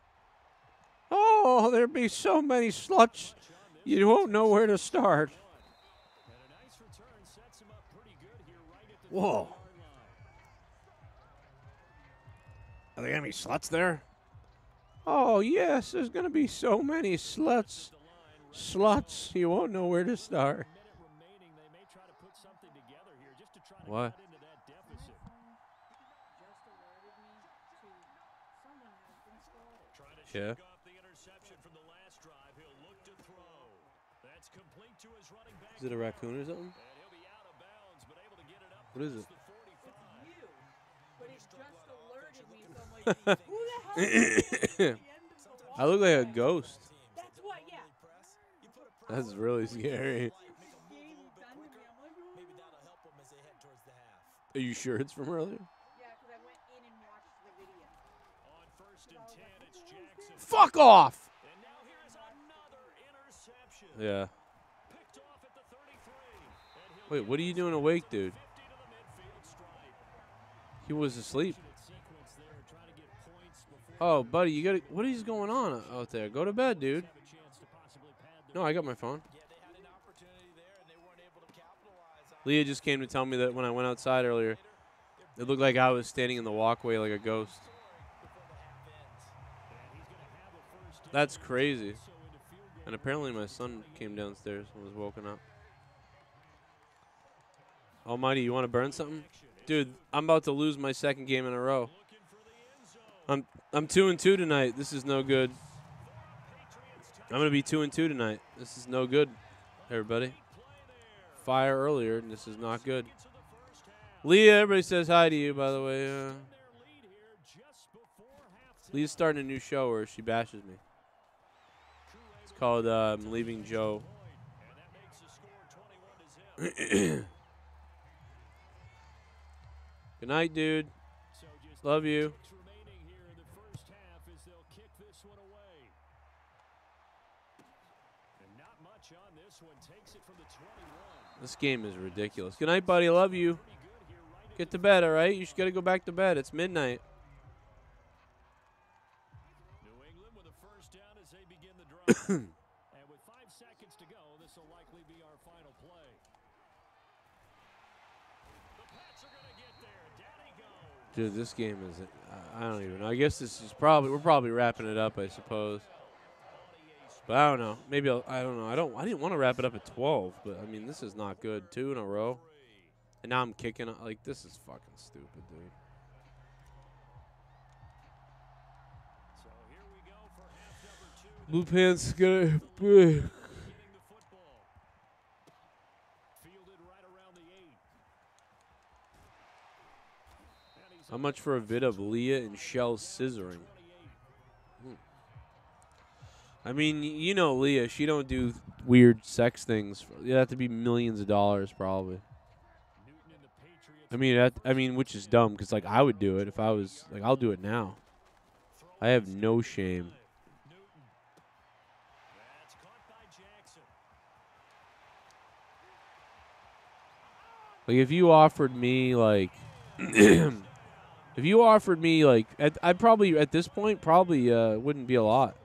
Oh, there'd be so many sluts, you won't know where to start. Whoa. Are there going to be sluts there? Oh, yes, there's going to be so many sluts. Sluts. You won't know where to start. What? Yeah. Is it a raccoon or something? What is it? I look like a ghost. That's really scary. Are you sure it's from earlier? Fuck off! Yeah. Wait, what are you doing awake, dude? He was asleep. Oh, buddy, you gotta. What is going on out there? Go to bed, dude. No, I got my phone. Leah just came to tell me that when I went outside earlier, it looked like I was standing in the walkway like a ghost. That's crazy. And apparently my son came downstairs and was woken up. Almighty, you want to burn something? Dude, I'm about to lose my second game in a row. I'm I'm two and two tonight. This is no good. I'm gonna be two and two tonight. This is no good, everybody. Fire earlier, and this is not good. Leah, everybody says hi to you, by the way. Uh, Leah's starting a new show where she bashes me. It's called uh, I'm Leaving Joe. Good night, dude. Love you. This game is ridiculous. Good night, buddy. Love you. Get to bed, all right? You just got to go back to bed. It's midnight. New England with a first down as they begin the drive. And with five seconds to go, this will likely be our final play. The Pats are going to get there. Down he goes. Dude, this game is I don't even know. I guess this is probably we're probably wrapping it up, I suppose. But I don't know. Maybe I'll, I don't know. I don't. I didn't want to wrap it up at twelve, but I mean, this is not good. Two in a row, and now I'm kicking. Like this is fucking stupid, dude. So here we go for half number two. Blue Pants gonna be. How much for a vid of Leah and Shell scissoring? I mean, you know Leah, she don't do weird sex things. It'd have to be millions of dollars, probably. I mean, that, I mean, which is dumb, because, like, I would do it if I was, like, I'll do it now. I have no shame. Like, if you offered me, like, if you offered me, like, at, I probably, at this point, probably uh, wouldn't be a lot.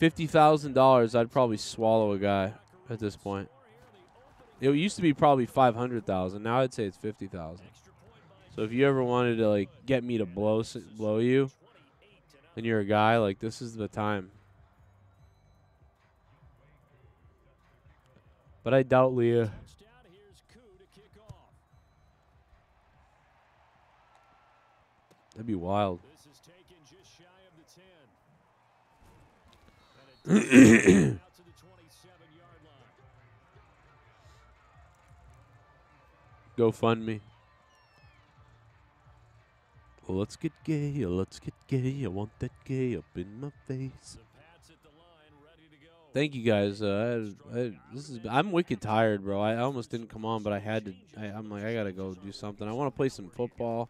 fifty thousand dollars, I'd probably swallow a guy at this point. It used to be probably five hundred thousand dollars. Now I'd say it's fifty thousand dollars. So if you ever wanted to, like, get me to blow blow you, and you're a guy, like, this is the time. But I doubt Leah. That'd be wild. Go fund me. Let's get gay, let's get gay. I want that gay up in my face. Thank you guys. Uh, I, I, this is I'm wicked tired, bro. I almost didn't come on, but I had to. I, I'm like, I gotta go do something. I want to play some football.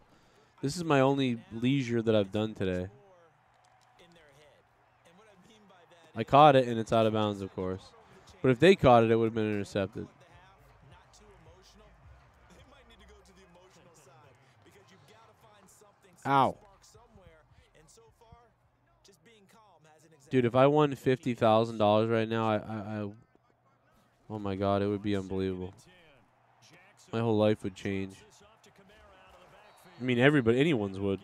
This is my only leisure that I've done today. I caught it, and it's out of bounds, of course. But if they caught it, it would have been intercepted. Ow. Dude, if I won fifty thousand dollars right now, I, I, I... Oh, my God, it would be unbelievable. My whole life would change. I mean, everybody, anyone's would.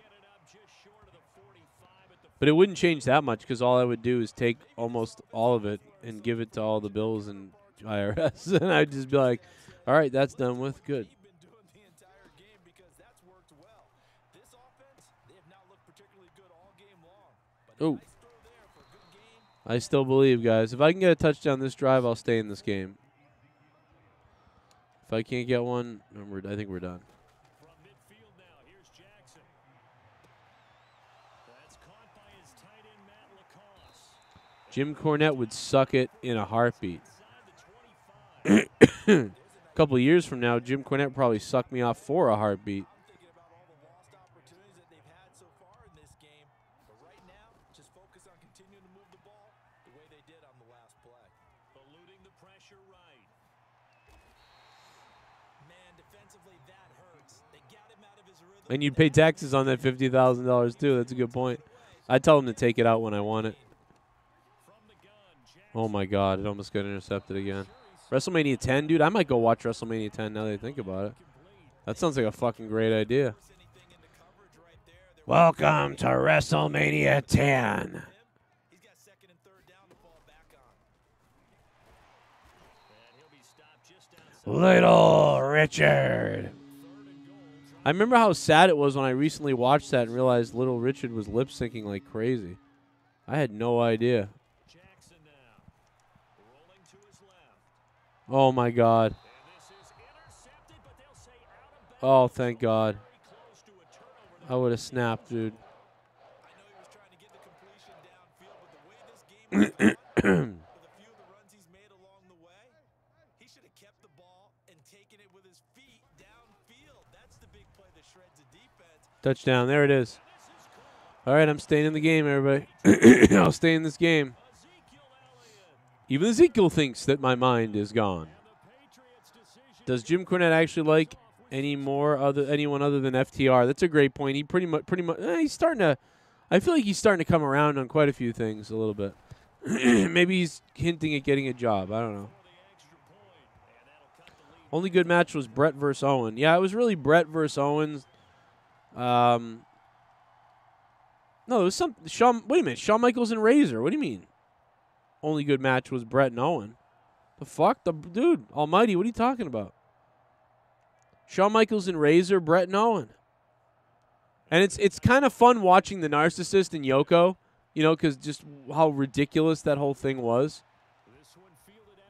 But it wouldn't change that much because all I would do is take almost all of it and give it to all the bills and I R S. And I'd just be like, all right, that's done with. Good. Oh. I still believe, guys. If I can get a touchdown this drive, I'll stay in this game. If I can't get one, then we're, I think we're done. Jim Cornette would suck it in a heartbeat. A couple years from now, Jim Cornette probably sucked me off for a heartbeat. And you'd pay taxes on that fifty thousand dollars too. That's a good point. I tell them to take it out when I want it. Oh, my God. It almost got intercepted again. WrestleMania ten, dude. I might go watch WrestleMania ten now that I think about it. That sounds like a fucking great idea. Welcome to WrestleMania ten. Little Richard. I remember how sad it was when I recently watched that and realized Little Richard was lip syncing like crazy. I had no idea. Oh, my God. Oh, thank God. I would have snapped, dude. Touchdown. There it is. All right, I'm staying in the game, everybody. I'll stay in this game. Even Ezekiel thinks that my mind is gone. Does Jim Cornette actually like any more other anyone other than F T R? That's a great point. He pretty much pretty much eh, he's starting to. I feel like he's starting to come around on quite a few things a little bit. Maybe he's hinting at getting a job. I don't know. Only good match was Brett versus Owen. Yeah, it was really Brett versus Owens. Um. No, it was some Shawn. Wait a minute, Shawn Michaels and Razor. What do you mean? Only good match was Brett and Owen. The fuck? The dude, almighty, what are you talking about? Shawn Michaels and Razor, Brett and Owen. And it's it's kind of fun watching the Narcissist and Yoko, you know, because just how ridiculous that whole thing was. This one fielded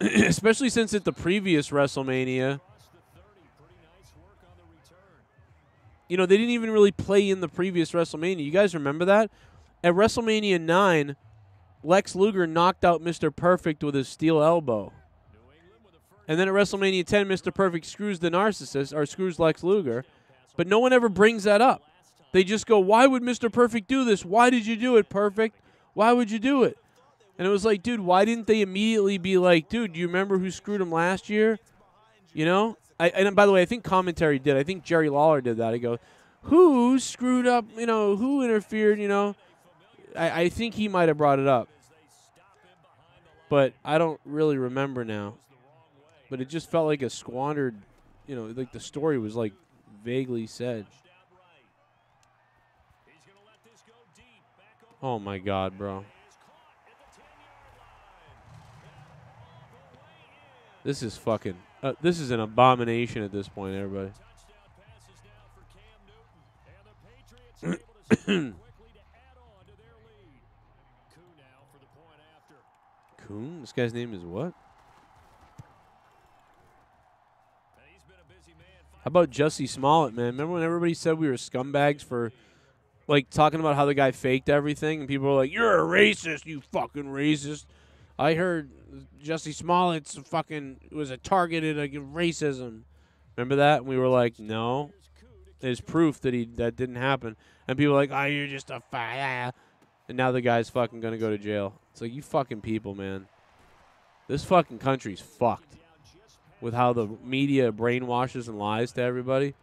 at the five. Especially since at the previous WrestleMania, you know, they didn't even really play in the previous WrestleMania. You guys remember that? At WrestleMania nine, Lex Luger knocked out Mister Perfect with his steel elbow. And then at WrestleMania ten, Mister Perfect screws the Narcissist, or screws Lex Luger. But no one ever brings that up. They just go, why would Mister Perfect do this? Why did you do it, Perfect? Why would you do it? And it was like, dude, why didn't they immediately be like, dude, do you remember who screwed him last year? You know? I, and by the way, I think commentary did. I think Jerry Lawler did that. I go, who screwed up, you know, who interfered, you know? I, I think he might have brought it up. But I don't really remember now. But it just felt like a squandered, you know, like the story was, like, vaguely said. Oh, my God, bro. This is fucking... Uh, this is an abomination at this point, everybody. Kuhn? This guy's name is what? How about Jussie Smollett, man? Remember when everybody said we were scumbags for, like, talking about how the guy faked everything? And people were like, you're a racist, you fucking racist. I heard Jussie Smollett's fucking was a targeted against racism. Remember that? And we were like, no, there's proof that he that didn't happen. And people were like, oh, you're just a fire. And now the guy's fucking gonna go to jail. It's like, you fucking people, man. This fucking country's fucked with how the media brainwashes and lies to everybody.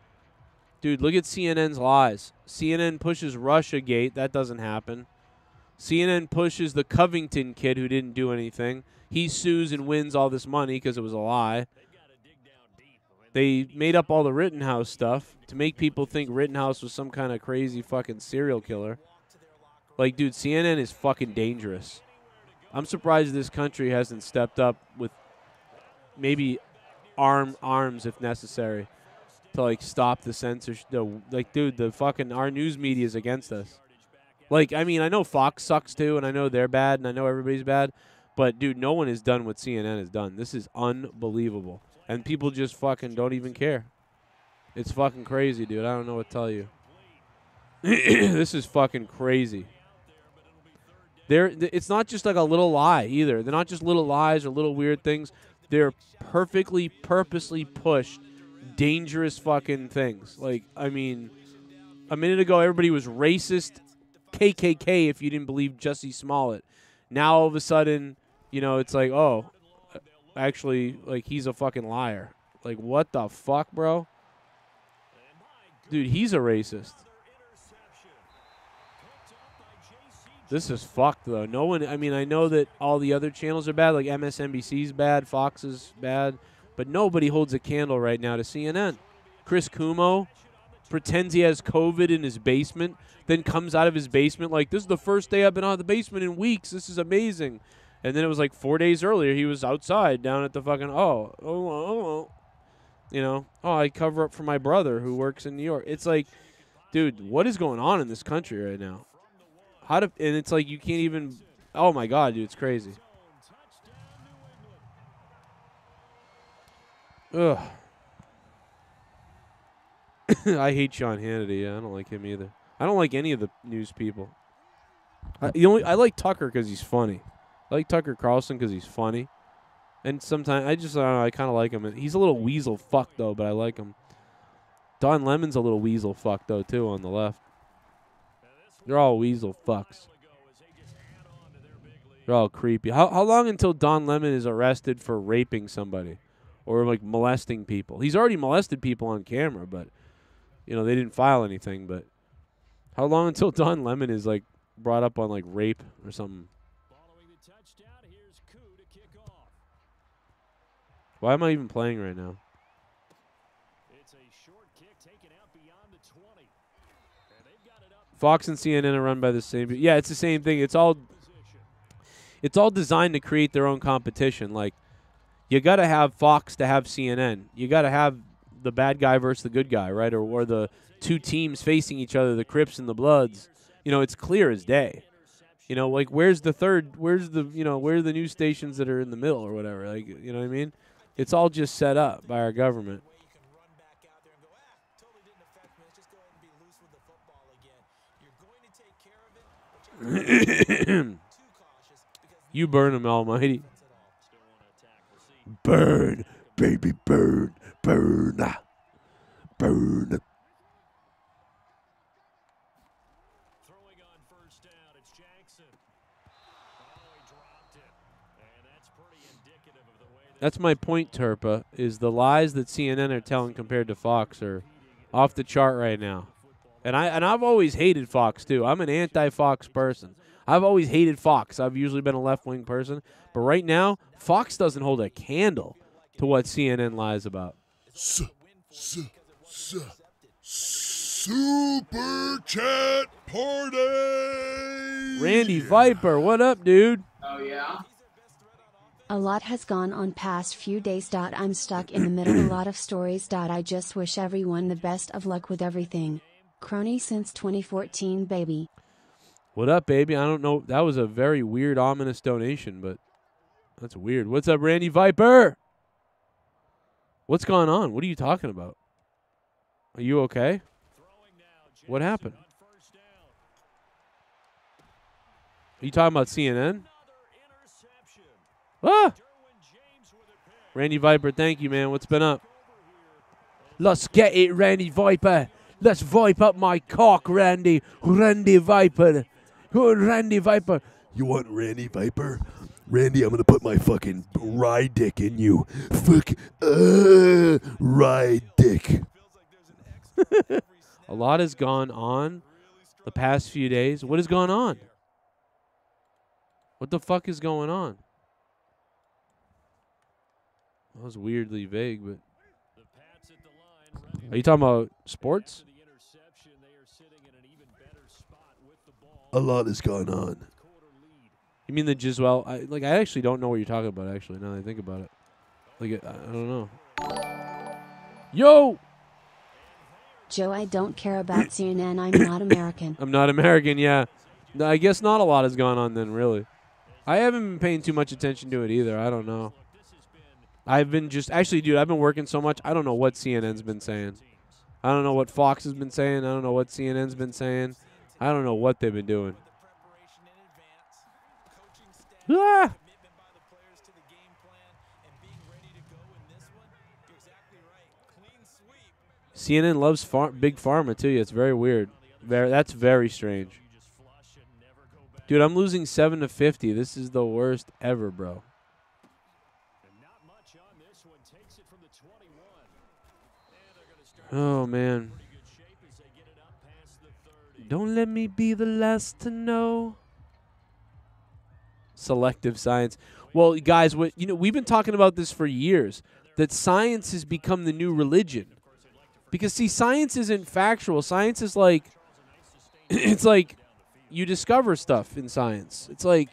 Dude, look at C N N's lies. C N N pushes Russiagate. That doesn't happen. C N N pushes the Covington kid who didn't do anything. He sues and wins all this money because it was a lie. They made up all the Rittenhouse stuff to make people think Rittenhouse was some kind of crazy fucking serial killer. Like, dude, C N N is fucking dangerous. I'm surprised this country hasn't stepped up with maybe arm arms if necessary to, like, stop the censorship. No, like, dude, the fucking our news media is against us. Like, I mean, I know Fox sucks too, and I know they're bad, and I know everybody's bad, but, dude, no one has done what C N N has done. This is unbelievable. And people just fucking don't even care. It's fucking crazy, dude. I don't know what to tell you. This is fucking crazy. They're, it's not just like a little lie either. They're not just little lies or little weird things. They're perfectly, purposely pushed, dangerous fucking things. Like, I mean, a minute ago everybody was racist K K K if you didn't believe Jussie Smollett. Now all of a sudden, you know, it's like, oh, actually, like, he's a fucking liar. Like, what the fuck, bro? Dude, he's a racist. This is fucked, though. No one, I mean, I know that all the other channels are bad, like M S N B C's bad, Fox is bad, but nobody holds a candle right now to C N N. Chris Cuomo pretends he has COVID in his basement, then comes out of his basement like, this is the first day I've been out of the basement in weeks. This is amazing. And then it was like four days earlier, he was outside down at the fucking, oh, oh, oh, oh. You know, oh, I cover up for my brother who works in New York. It's like, dude, what is going on in this country right now? How to, and it's like you can't even, oh, my God, dude, it's crazy. Ugh. I hate Sean Hannity. Yeah, I don't like him either. I don't like any of the news people. I, the only, I like Tucker because he's funny. I like Tucker Carlson because he's funny. And sometimes, I just, I don't know, I kind of like him. He's a little weasel fuck, though, but I like him. Don Lemon's a little weasel fuck, though, too, on the left. They're all weasel fucks. They're all creepy. How, how long until Don Lemon is arrested for raping somebody or, like, molesting people? He's already molested people on camera, but, you know, they didn't file anything. But how long until Don Lemon is, like, brought up on, like, rape or something? Why am I even playing right now? It's a short kick taken out beyond the twenty. And they've got it up. Fox and C N N are run by the same. Yeah, it's the same thing. It's all It's all designed to create their own competition. Like, you got to have Fox to have C N N. You got to have the bad guy versus the good guy, right? Or or the two teams facing each other, the Crips and the Bloods. You know, it's clear as day. You know, like, where's the third, where's the, you know, where are the news stations that are in the middle or whatever? Like, you know what I mean? It's all just set up by our government. You burn him, Almighty. Burn, baby, burn, burn, burn. That's my point, Turpa, is the lies that C N N are telling compared to Fox are off the chart right now. And, I, and I've always hated Fox, too. I'm an anti-Fox person. I've always hated Fox. I've usually been a left-wing person. But right now, Fox doesn't hold a candle to what C N N lies about. Su su su Super Chat Party! Randy Viper, what up, dude? Oh, yeah? A lot has gone on past few days. I'm stuck in the middle a lot of stories. I just wish everyone the best of luck with everything. Crony since twenty fourteen, baby. What up, baby? I don't know. That was a very weird, ominous donation, but that's weird. What's up, Randy Viper? What's going on? What are you talking about? Are you okay? What happened? Are you talking about C N N? Ah! Randy Viper, thank you, man. What's been up? Let's get it, Randy Viper. Let's vipe up my cock, Randy. Randy Viper. Oh, Randy Viper. You want Randy Viper? Randy, I'm going to put my fucking rye dick in you. Fuck. Uh, rye dick. A lot has gone on the past few days. What has gone on? What the fuck is going on? That was weirdly vague, but Are you talking about sports? A lot is going on. You mean the Giswell? I, like, I actually don't know what you're talking about, actually, now that I think about it. Like, I, I don't know. Yo! Joe, I don't care about C N N. I'm not American. I'm not American, yeah. No, I guess not a lot has gone on then, really. I haven't been paying too much attention to it either. I don't know. I've been just... Actually, dude, I've been working so much, I don't know what C N N's been saying. I don't know what Fox has been saying. I don't know what C N N's been saying. I don't know what they've been doing. Ah! C N N loves phar big pharma too. It's very weird. Very, that's very strange. Dude, I'm losing seven to fifty. This is the worst ever, bro. Oh man. Don't let me be the last to know. Selective science. Well, guys, what you know, we've been talking about this for years. That science has become the new religion. Because, see, science isn't factual. Science is like, it's like you discover stuff in science. It's like,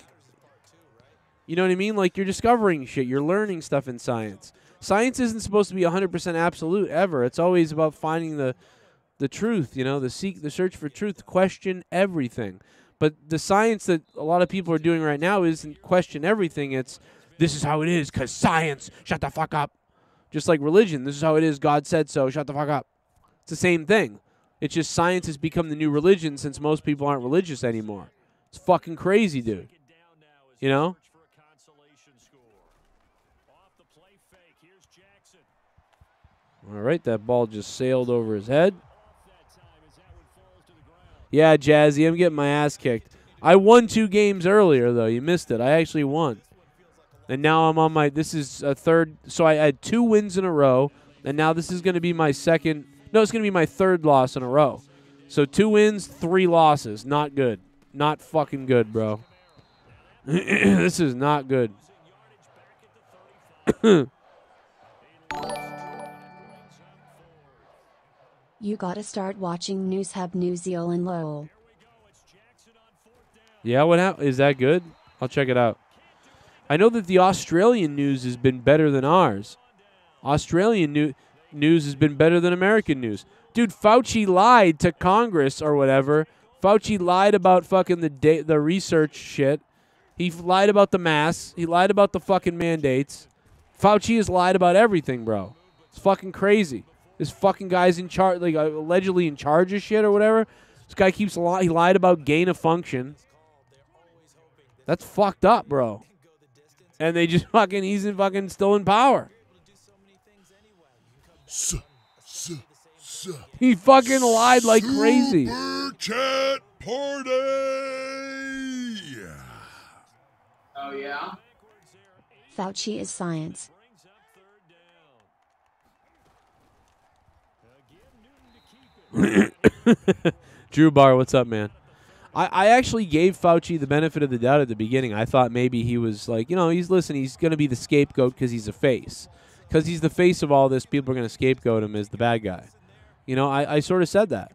you know what I mean? Like, you're discovering shit. You're learning stuff in science. Science isn't supposed to be one hundred percent absolute ever. It's always about finding the, the truth, you know, the seek, the search for truth, question everything. But the science that a lot of people are doing right now isn't question everything. It's this is how it is because science, shut the fuck up. Just like religion, this is how it is, God said so, shut the fuck up. It's the same thing. It's just science has become the new religion since most people aren't religious anymore. It's fucking crazy, dude. You know? All right, that ball just sailed over his head. Yeah, Jazzy, I'm getting my ass kicked. I won two games earlier, though. You missed it. I actually won. And now I'm on my, this is a third, so I had two wins in a row, and now this is going to be my second, no, it's going to be my third loss in a row. So two wins, three losses. Not good. Not fucking good, bro. This is not good. You got to start watching News Hub New Zealand, lol. Yeah, what happened? Is that good? I'll check it out. I know that the Australian news has been better than ours. Australian new news has been better than American news. Dude, Fauci lied to Congress or whatever. Fauci lied about fucking the da the research shit. He lied about the masks. He lied about the fucking mandates. Fauci has lied about everything, bro. It's fucking crazy. This fucking guy's in charge, like uh, allegedly in charge of shit or whatever. This guy keeps a lie. He lied about gain of function. That's fucked up, bro. And they just fucking, he's in fucking still in power. Su, su, su, he fucking lied like Super crazy. Chat party. Oh, yeah? Fauci is science. Drew Barr, what's up, man? I actually gave Fauci the benefit of the doubt at the beginning. I thought maybe he was like, you know, he's listen, he's going to be the scapegoat because he's a face. Because he's the face of all this, people are going to scapegoat him as the bad guy. You know, I, I sort of said that.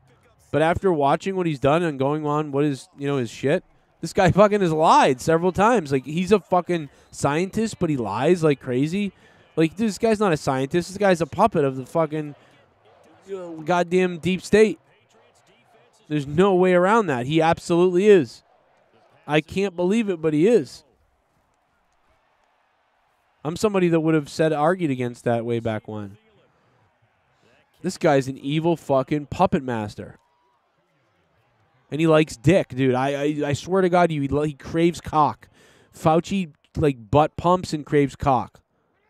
But after watching what he's done and going on what is, you know, his shit, this guy fucking has lied several times. Like, he's a fucking scientist, but he lies like crazy. Like, this guy's not a scientist. This guy's a puppet of the fucking you know, goddamn deep state. There's no way around that. He absolutely is. I can't believe it, but he is. I'm somebody that would have said, argued against that way back when. This guy's an evil fucking puppet master. And he likes dick, dude. I I, I swear to God, he, he craves cock. Fauci, like, butt pumps and craves cock.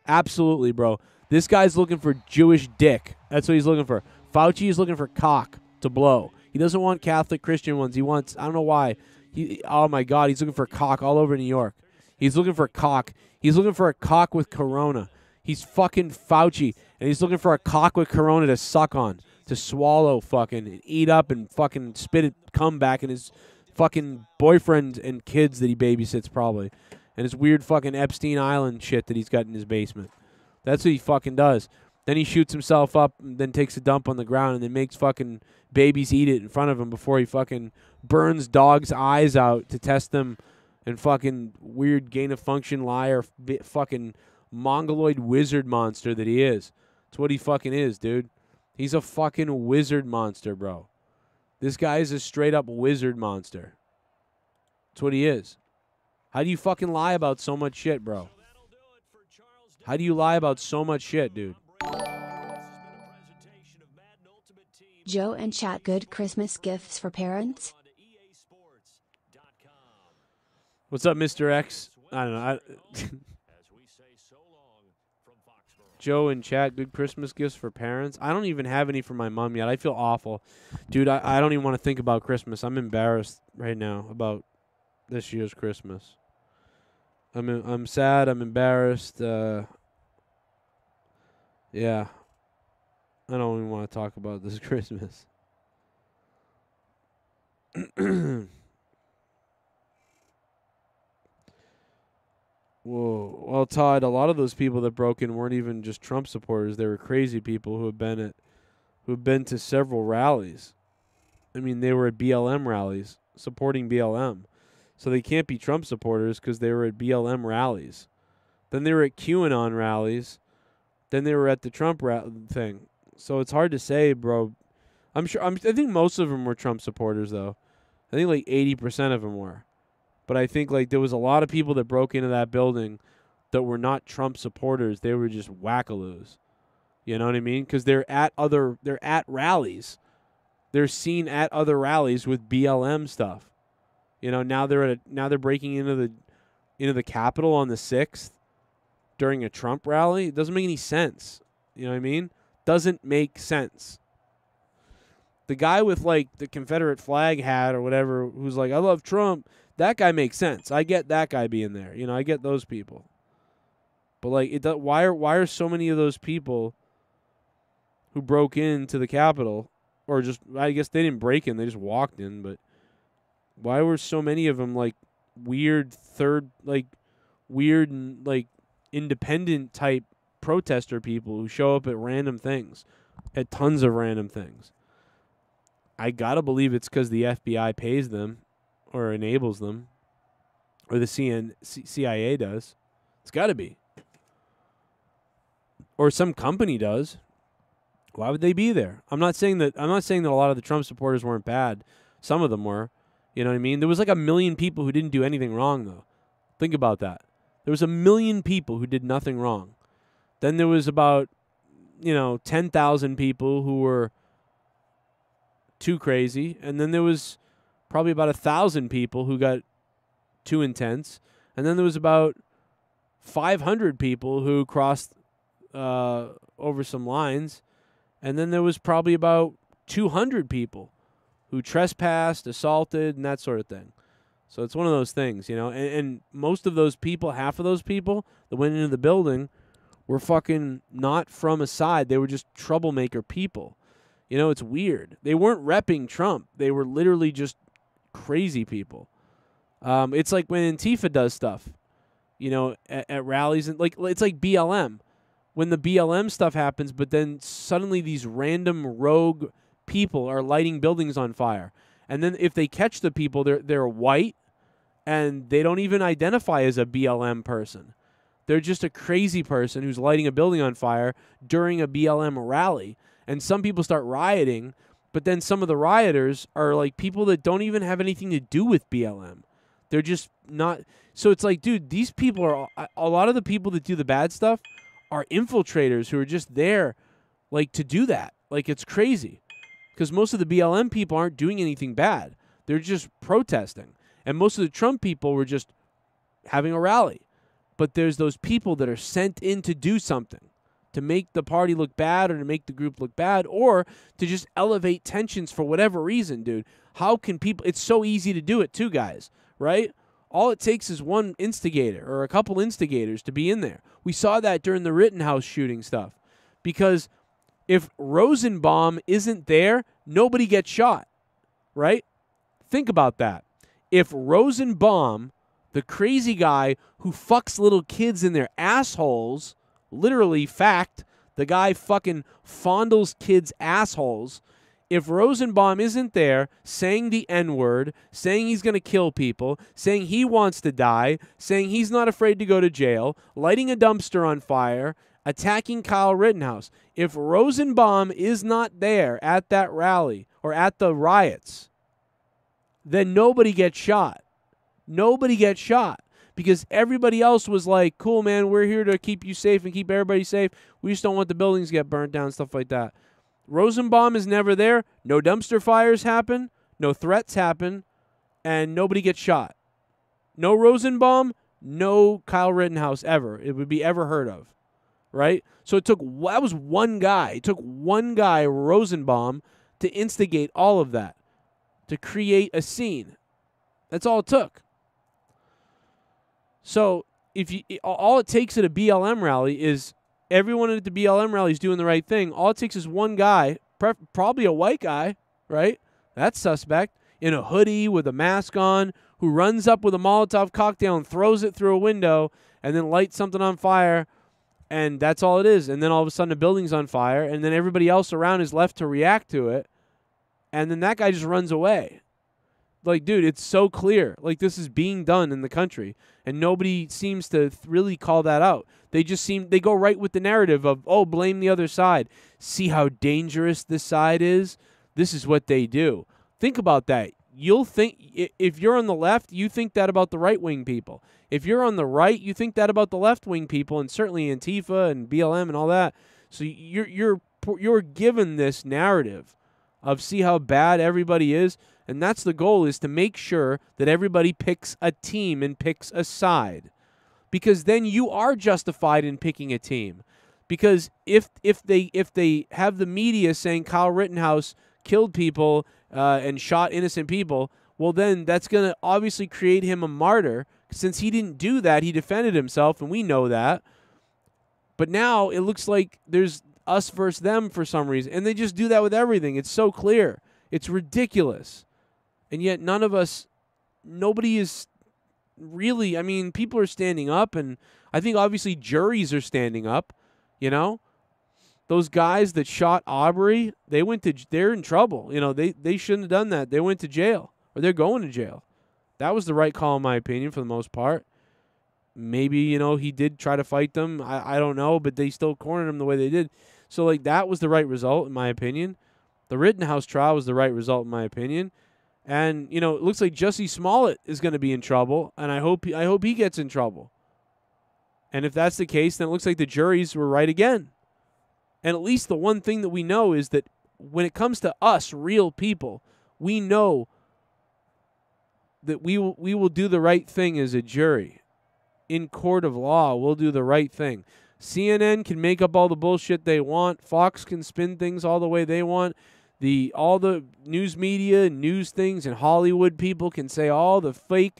Absolutely, bro. This guy's looking for Jewish dick. That's what he's looking for. Fauci is looking for cock to blow. He doesn't want Catholic Christian ones. He wants, I don't know why. He, oh, my God. He's looking for cock all over New York. He's looking for cock. He's looking for a cock with corona. He's fucking Fauci, and he's looking for a cock with corona to suck on, to swallow fucking, and eat up and fucking spit it, come back, and his fucking boyfriend and kids that he babysits probably, and his weird fucking Epstein Island shit that he's got in his basement. That's what he fucking does. Then he shoots himself up and then takes a dump on the ground and then makes fucking babies eat it in front of him before he fucking burns dogs' eyes out to test them and fucking weird gain-of-function liar fucking mongoloid wizard monster that he is. That's what he fucking is, dude. He's a fucking wizard monster, bro. This guy is a straight-up wizard monster. That's what he is. How do you fucking lie about so much shit, bro? How do you lie about so much shit, dude? Joe and chat, good Christmas gifts for parents. What's up, Mister X? I don't know. I Joe and chat, good Christmas gifts for parents. I don't even have any for my mom yet. I feel awful. Dude, I, I don't even want to think about Christmas. I'm embarrassed right now about this year's Christmas. I'm, I'm sad. I'm embarrassed. Uh, yeah. I don't even want to talk about this Christmas. Whoa. Well, Todd, a lot of those people that broke in weren't even just Trump supporters. They were crazy people who have been at, who have been to several rallies. I mean, they were at B L M rallies, supporting B L M. So they can't be Trump supporters because they were at B L M rallies. Then they were at QAnon rallies. Then they were at the Trump ra thing. So it's hard to say, bro. I'm sure. I'm, I think most of them were Trump supporters, though. I think like eighty percent of them were. But I think like there was a lot of people that broke into that building that were not Trump supporters. They were just wackaloos. You know what I mean? Because they're at other. They're at rallies. They're seen at other rallies with B L M stuff. You know, now they're at a, now they're breaking into the into the Capitol on the sixth during a Trump rally. It doesn't make any sense. You know what I mean? Doesn't make sense. The guy with, like, the Confederate flag hat or whatever who's like, I love Trump, that guy makes sense. I get that guy being there. You know, I get those people. But, like, it does, why are, why are so many of those people who broke into the Capitol, or just, I guess they didn't break in, they just walked in, but why were so many of them, like, weird third, like, weird and, like, independent type protester people who show up at random things, at tons of random things? I gotta believe it's because the F B I pays them or enables them, or the C N C I A does. It's gotta be. Or some company does. Why would they be there? I'm not saying that I'm not saying that a lot of the Trump supporters weren't bad. Some of them were. You know what I mean? There was like a million people who didn't do anything wrong, though. Think about that. There was a million people who did nothing wrong. Then there was about, you know, ten thousand people who were too crazy. And then there was probably about one thousand people who got too intense. And then there was about five hundred people who crossed uh, over some lines. And then there was probably about two hundred people who trespassed, assaulted, and that sort of thing. So it's one of those things, you know. And, and most of those people, half of those people that went into the building were fucking not from a side. They were just troublemaker people. You know, it's weird. They weren't repping Trump. They were literally just crazy people. Um, it's like when Antifa does stuff, you know, at, at rallies. And like it's like B L M. When the B L M stuff happens, but then suddenly these random rogue people are lighting buildings on fire. And then if they catch the people, they're, they're white, and they don't even identify as a B L M person. They're just a crazy person who's lighting a building on fire during a B L M rally. And some people start rioting, but then some of the rioters are like people that don't even have anything to do with B L M. They're just not. So it's like, dude, these people are, a lot of the people that do the bad stuff are infiltrators who are just there like to do that. Like, it's crazy because most of the B L M people aren't doing anything bad. They're just protesting. And most of the Trump people were just having a rally. But there's those people that are sent in to do something, to make the party look bad or to make the group look bad or to just elevate tensions for whatever reason, dude. How can people – it's so easy to do it too, guys, right? All it takes is one instigator or a couple instigators to be in there. We saw that during the Rittenhouse shooting stuff because if Rosenbaum isn't there, nobody gets shot, right? Think about that. If Rosenbaum – the crazy guy who fucks little kids in their assholes, literally fact, The guy fucking fondles kids' assholes. If Rosenbaum isn't there saying the N-word, saying he's going to kill people, saying he wants to die, saying he's not afraid to go to jail, lighting a dumpster on fire, attacking Kyle Rittenhouse, if Rosenbaum is not there at that rally or at the riots, then nobody gets shot. Nobody gets shot because everybody else was like, cool, man, we're here to keep you safe and keep everybody safe. We just don't want the buildings to get burnt down, stuff like that. Rosenbaum is never there. No dumpster fires happen. No threats happen. And nobody gets shot. No Rosenbaum, no Kyle Rittenhouse ever. It would be ever heard of, right? So it took, that was one guy. It took one guy, Rosenbaum, to instigate all of that, to create a scene. That's all it took. So if you, all it takes at a B L M rally is everyone at the B L M rally is doing the right thing. All it takes is one guy, probably a white guy, right? That's suspect, in a hoodie with a mask on, who runs up with a Molotov cocktail and throws it through a window and then lights something on fire, and that's all it is. And then all of a sudden the building's on fire, and then everybody else around is left to react to it, and then that guy just runs away. Like, dude, it's so clear. Like, this is being done in the country, and nobody seems to really call that out. They just seem, they go right with the narrative of, oh, blame the other side. See how dangerous this side is? This is what they do. Think about that. You'll think, if you're on the left, you think that about the right-wing people. If you're on the right, you think that about the left-wing people, and certainly Antifa and B L M and all that. So you're, you're, you're given this narrative of see how bad everybody is. And that's the goal, is to make sure that everybody picks a team and picks a side, because then you are justified in picking a team. Because if if they if they have the media saying Kyle Rittenhouse killed people uh, and shot innocent people, well, then that's going to obviously create him a martyr, since he didn't do that. He defended himself, and we know that. But now it looks like there's us versus them for some reason, and they just do that with everything. It's so clear. It's ridiculous. And yet none of us, nobody is really, I mean, people are standing up, and I think obviously juries are standing up, you know? Those guys that shot Aubrey, they went to, they're in trouble. You know, they, they shouldn't have done that. They went to jail, or they're going to jail. That was the right call, in my opinion, for the most part. Maybe, you know, he did try to fight them. I, I don't know, but they still cornered him the way they did. So, like, that was the right result, in my opinion. The Rittenhouse trial was the right result, in my opinion. And, you know, it looks like Jussie Smollett is going to be in trouble, and I hope he, I hope he gets in trouble. And if that's the case, then it looks like the juries were right again. And at least the one thing that we know is that when it comes to us, real people, we know that we will, we will do the right thing as a jury. In court of law, we'll do the right thing. C N N can make up all the bullshit they want. Fox can spin things all the way they want. The, all the news media and news things and Hollywood people can say all the fake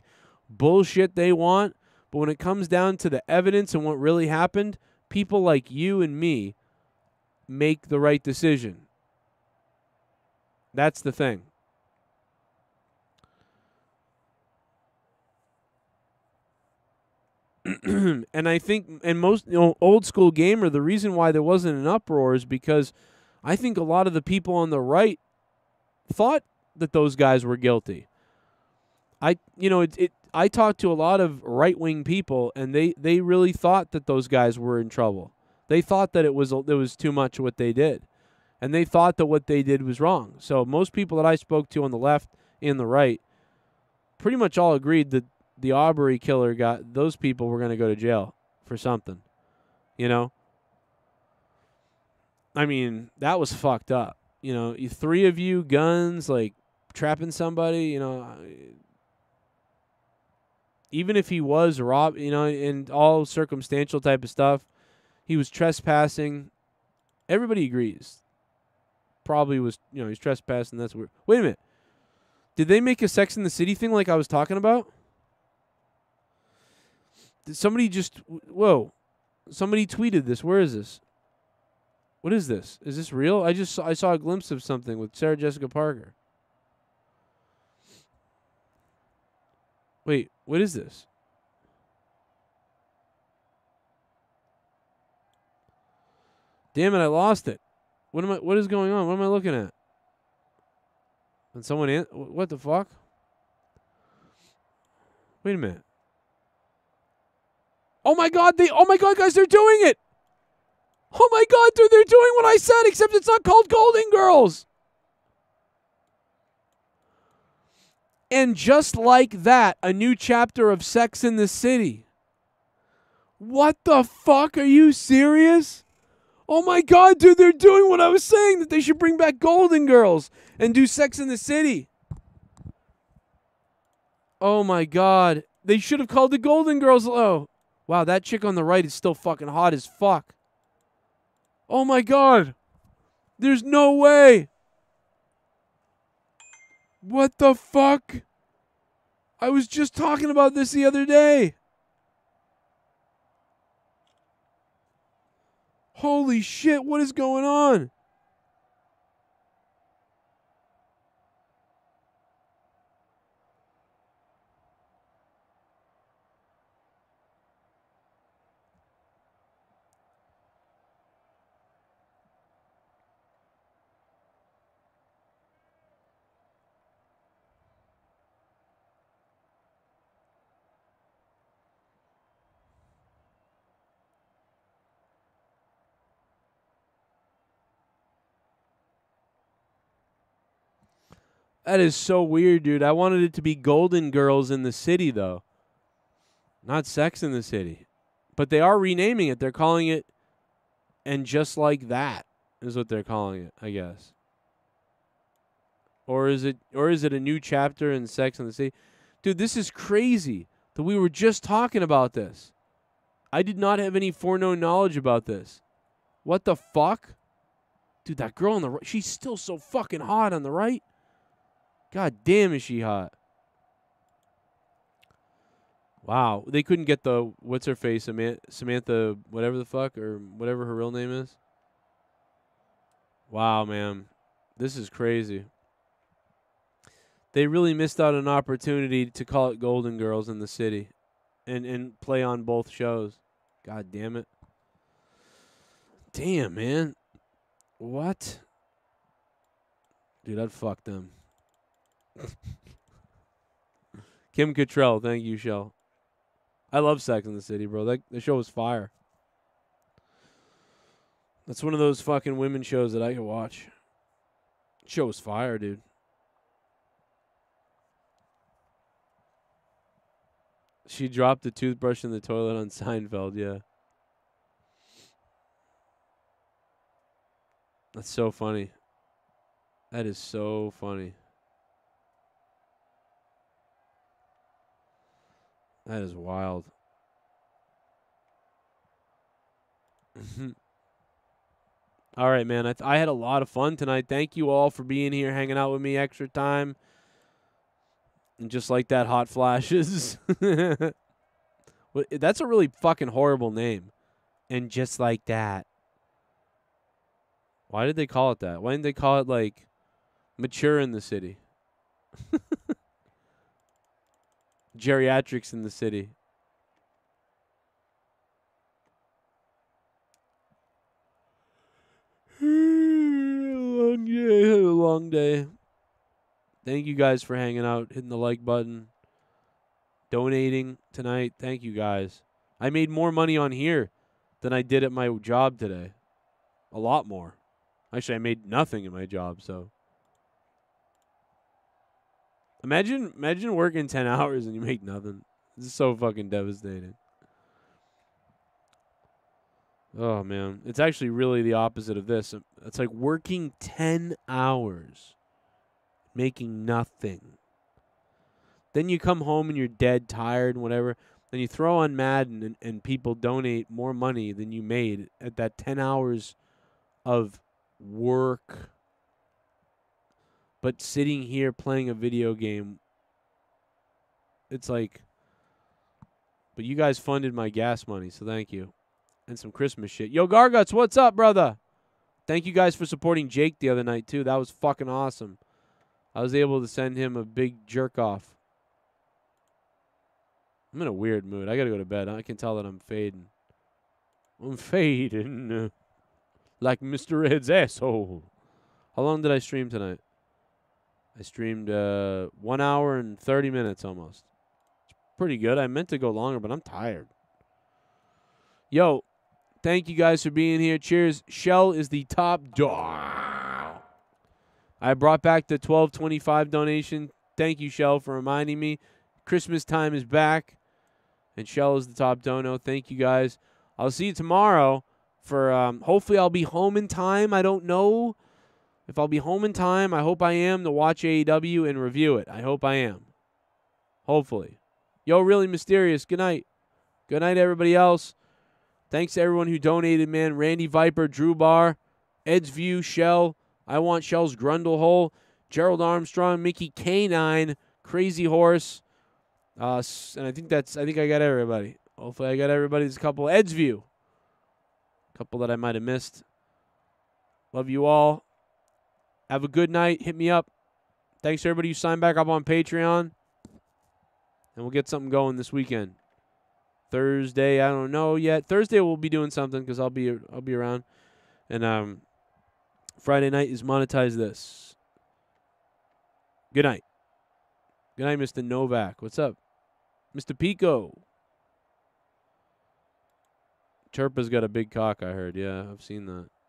bullshit they want. But when it comes down to the evidence and what really happened, people like you and me make the right decision. That's the thing. And I think, and most, you know, old school gamer, the reason why there wasn't an uproar is because I think a lot of the people on the right thought that those guys were guilty. I, you know, it, it, I talked to a lot of right-wing people, and they, they really thought that those guys were in trouble. They thought that it was, it was too much what they did, and they thought that what they did was wrong. So most people that I spoke to on the left and the right pretty much all agreed that the Aubrey killer got, those people were going to go to jail for something, you know? I mean, that was fucked up. You know, you, three of you, guns, like, trapping somebody, you know. Even if he was robbed, you know, and all circumstantial type of stuff, he was trespassing. Everybody agrees. Probably was, you know, he's trespassing. That's weird. Wait a minute. Did they make a Sex in the City thing like I was talking about? Did somebody just, whoa. Somebody tweeted this. Where is this? What is this? Is this real? I just saw, I saw a glimpse of something with Sarah Jessica Parker. Wait, what is this? Damn it, I lost it. What am I? What is going on? What am I looking at? And someone in? What the fuck? Wait a minute. Oh my god, they, oh my god, guys, they're doing it! Oh my god, dude, they're doing what I said, except it's not called Golden Girls! And just like that, a new chapter of Sex in the City. What the fuck? Are you serious? Oh my god, dude, they're doing what I was saying, that they should bring back Golden Girls and do Sex in the City. Oh my god. They should have called the Golden Girls. Oh. Wow, that chick on the right is still fucking hot as fuck. Oh my god. There's no way. What the fuck? I was just talking about this the other day. Holy shit, what is going on? That is so weird, dude. I wanted it to be Golden Girls in the City, though. Not Sex in the City. But they are renaming it. They're calling it And Just Like That is what they're calling it, I guess. Or is it or is it a new chapter in Sex in the City? Dude, this is crazy that we were just talking about this. I did not have any foreknown knowledge about this. What the fuck? Dude, that girl on the right, she's still so fucking hot on the right. God damn, is she hot. Wow. They couldn't get the, what's her face, Samantha, whatever the fuck, or whatever her real name is. Wow, man. This is crazy. They really missed out on an opportunity to call it Golden Girls in the City and, and play on both shows. God damn it. Damn, man. What? Dude, I'd fuck them. Kim Cattrall, thank you, Shell. I love Sex in the City, bro. That the show was fire. That's one of those fucking women shows that I can watch. Show was fire, dude. She dropped the toothbrush in the toilet on Seinfeld, yeah. That's so funny. That is so funny. That is wild. All right, man. I, th I had a lot of fun tonight. Thank you all for being here, hanging out with me extra time. And just like that, Hot Flashes. That's a really fucking horrible name. And Just Like That. Why did they call it that? Why didn't they call it, like, Mature in the City? Geriatrics in the City. Long day, long day. Thank you guys for hanging out, hitting the like button, donating tonight. Thank you guys. I made more money on here than I did at my job today. A lot more. Actually, I made nothing in my job, so. Imagine, imagine working ten hours and you make nothing. This is so fucking devastating. Oh, man. It's actually really the opposite of this. It's like working ten hours, making nothing. Then you come home and you're dead, tired, and whatever. Then you throw on Madden and, and people donate more money than you made at that ten hours of work. But sitting here playing a video game, it's like, but you guys funded my gas money, so thank you. And some Christmas shit. Yo, Garguts, what's up, brother? Thank you guys for supporting Jake the other night, too. That was fucking awesome. I was able to send him a big jerk off. I'm in a weird mood. I got to go to bed. I can tell that I'm fading. I'm fading. like Mister Ed's asshole. How long did I stream tonight? I streamed uh, one hour and thirty minutes almost. It's pretty good. I meant to go longer, but I'm tired. Yo, thank you guys for being here. Cheers. Shell is the top dog. I brought back the twelve twenty-five donation. Thank you, Shell, for reminding me. Christmas time is back, and Shell is the top dono. Thank you, guys. I'll see you tomorrow for um, hopefully I'll be home in time. I don't know if I'll be home in time. I hope I am to watch A E W and review it. I hope I am. Hopefully. Yo, Really Mysterious, good night. Good night, everybody else. Thanks to everyone who donated, man. Randy Viper, Drew Barr, Ed's View, Shell. I Want Shell's Grundle Hole. Gerald Armstrong, Mickey K nine, Crazy Horse. Uh, and I think that's, I think I got everybody. Hopefully I got everybody. There's a couple. Ed's View. A couple that I might have missed. Love you all. Have a good night. Hit me up. Thanks to everybody who signed back up on Patreon. And we'll get something going this weekend. Thursday, I don't know yet. Thursday we'll be doing something because I'll be I'll be around. And um, Friday night is Monetize This. Good night. Good night, Mister Novak. What's up? Mister Pico. Chirpa's got a big cock, I heard. Yeah, I've seen that.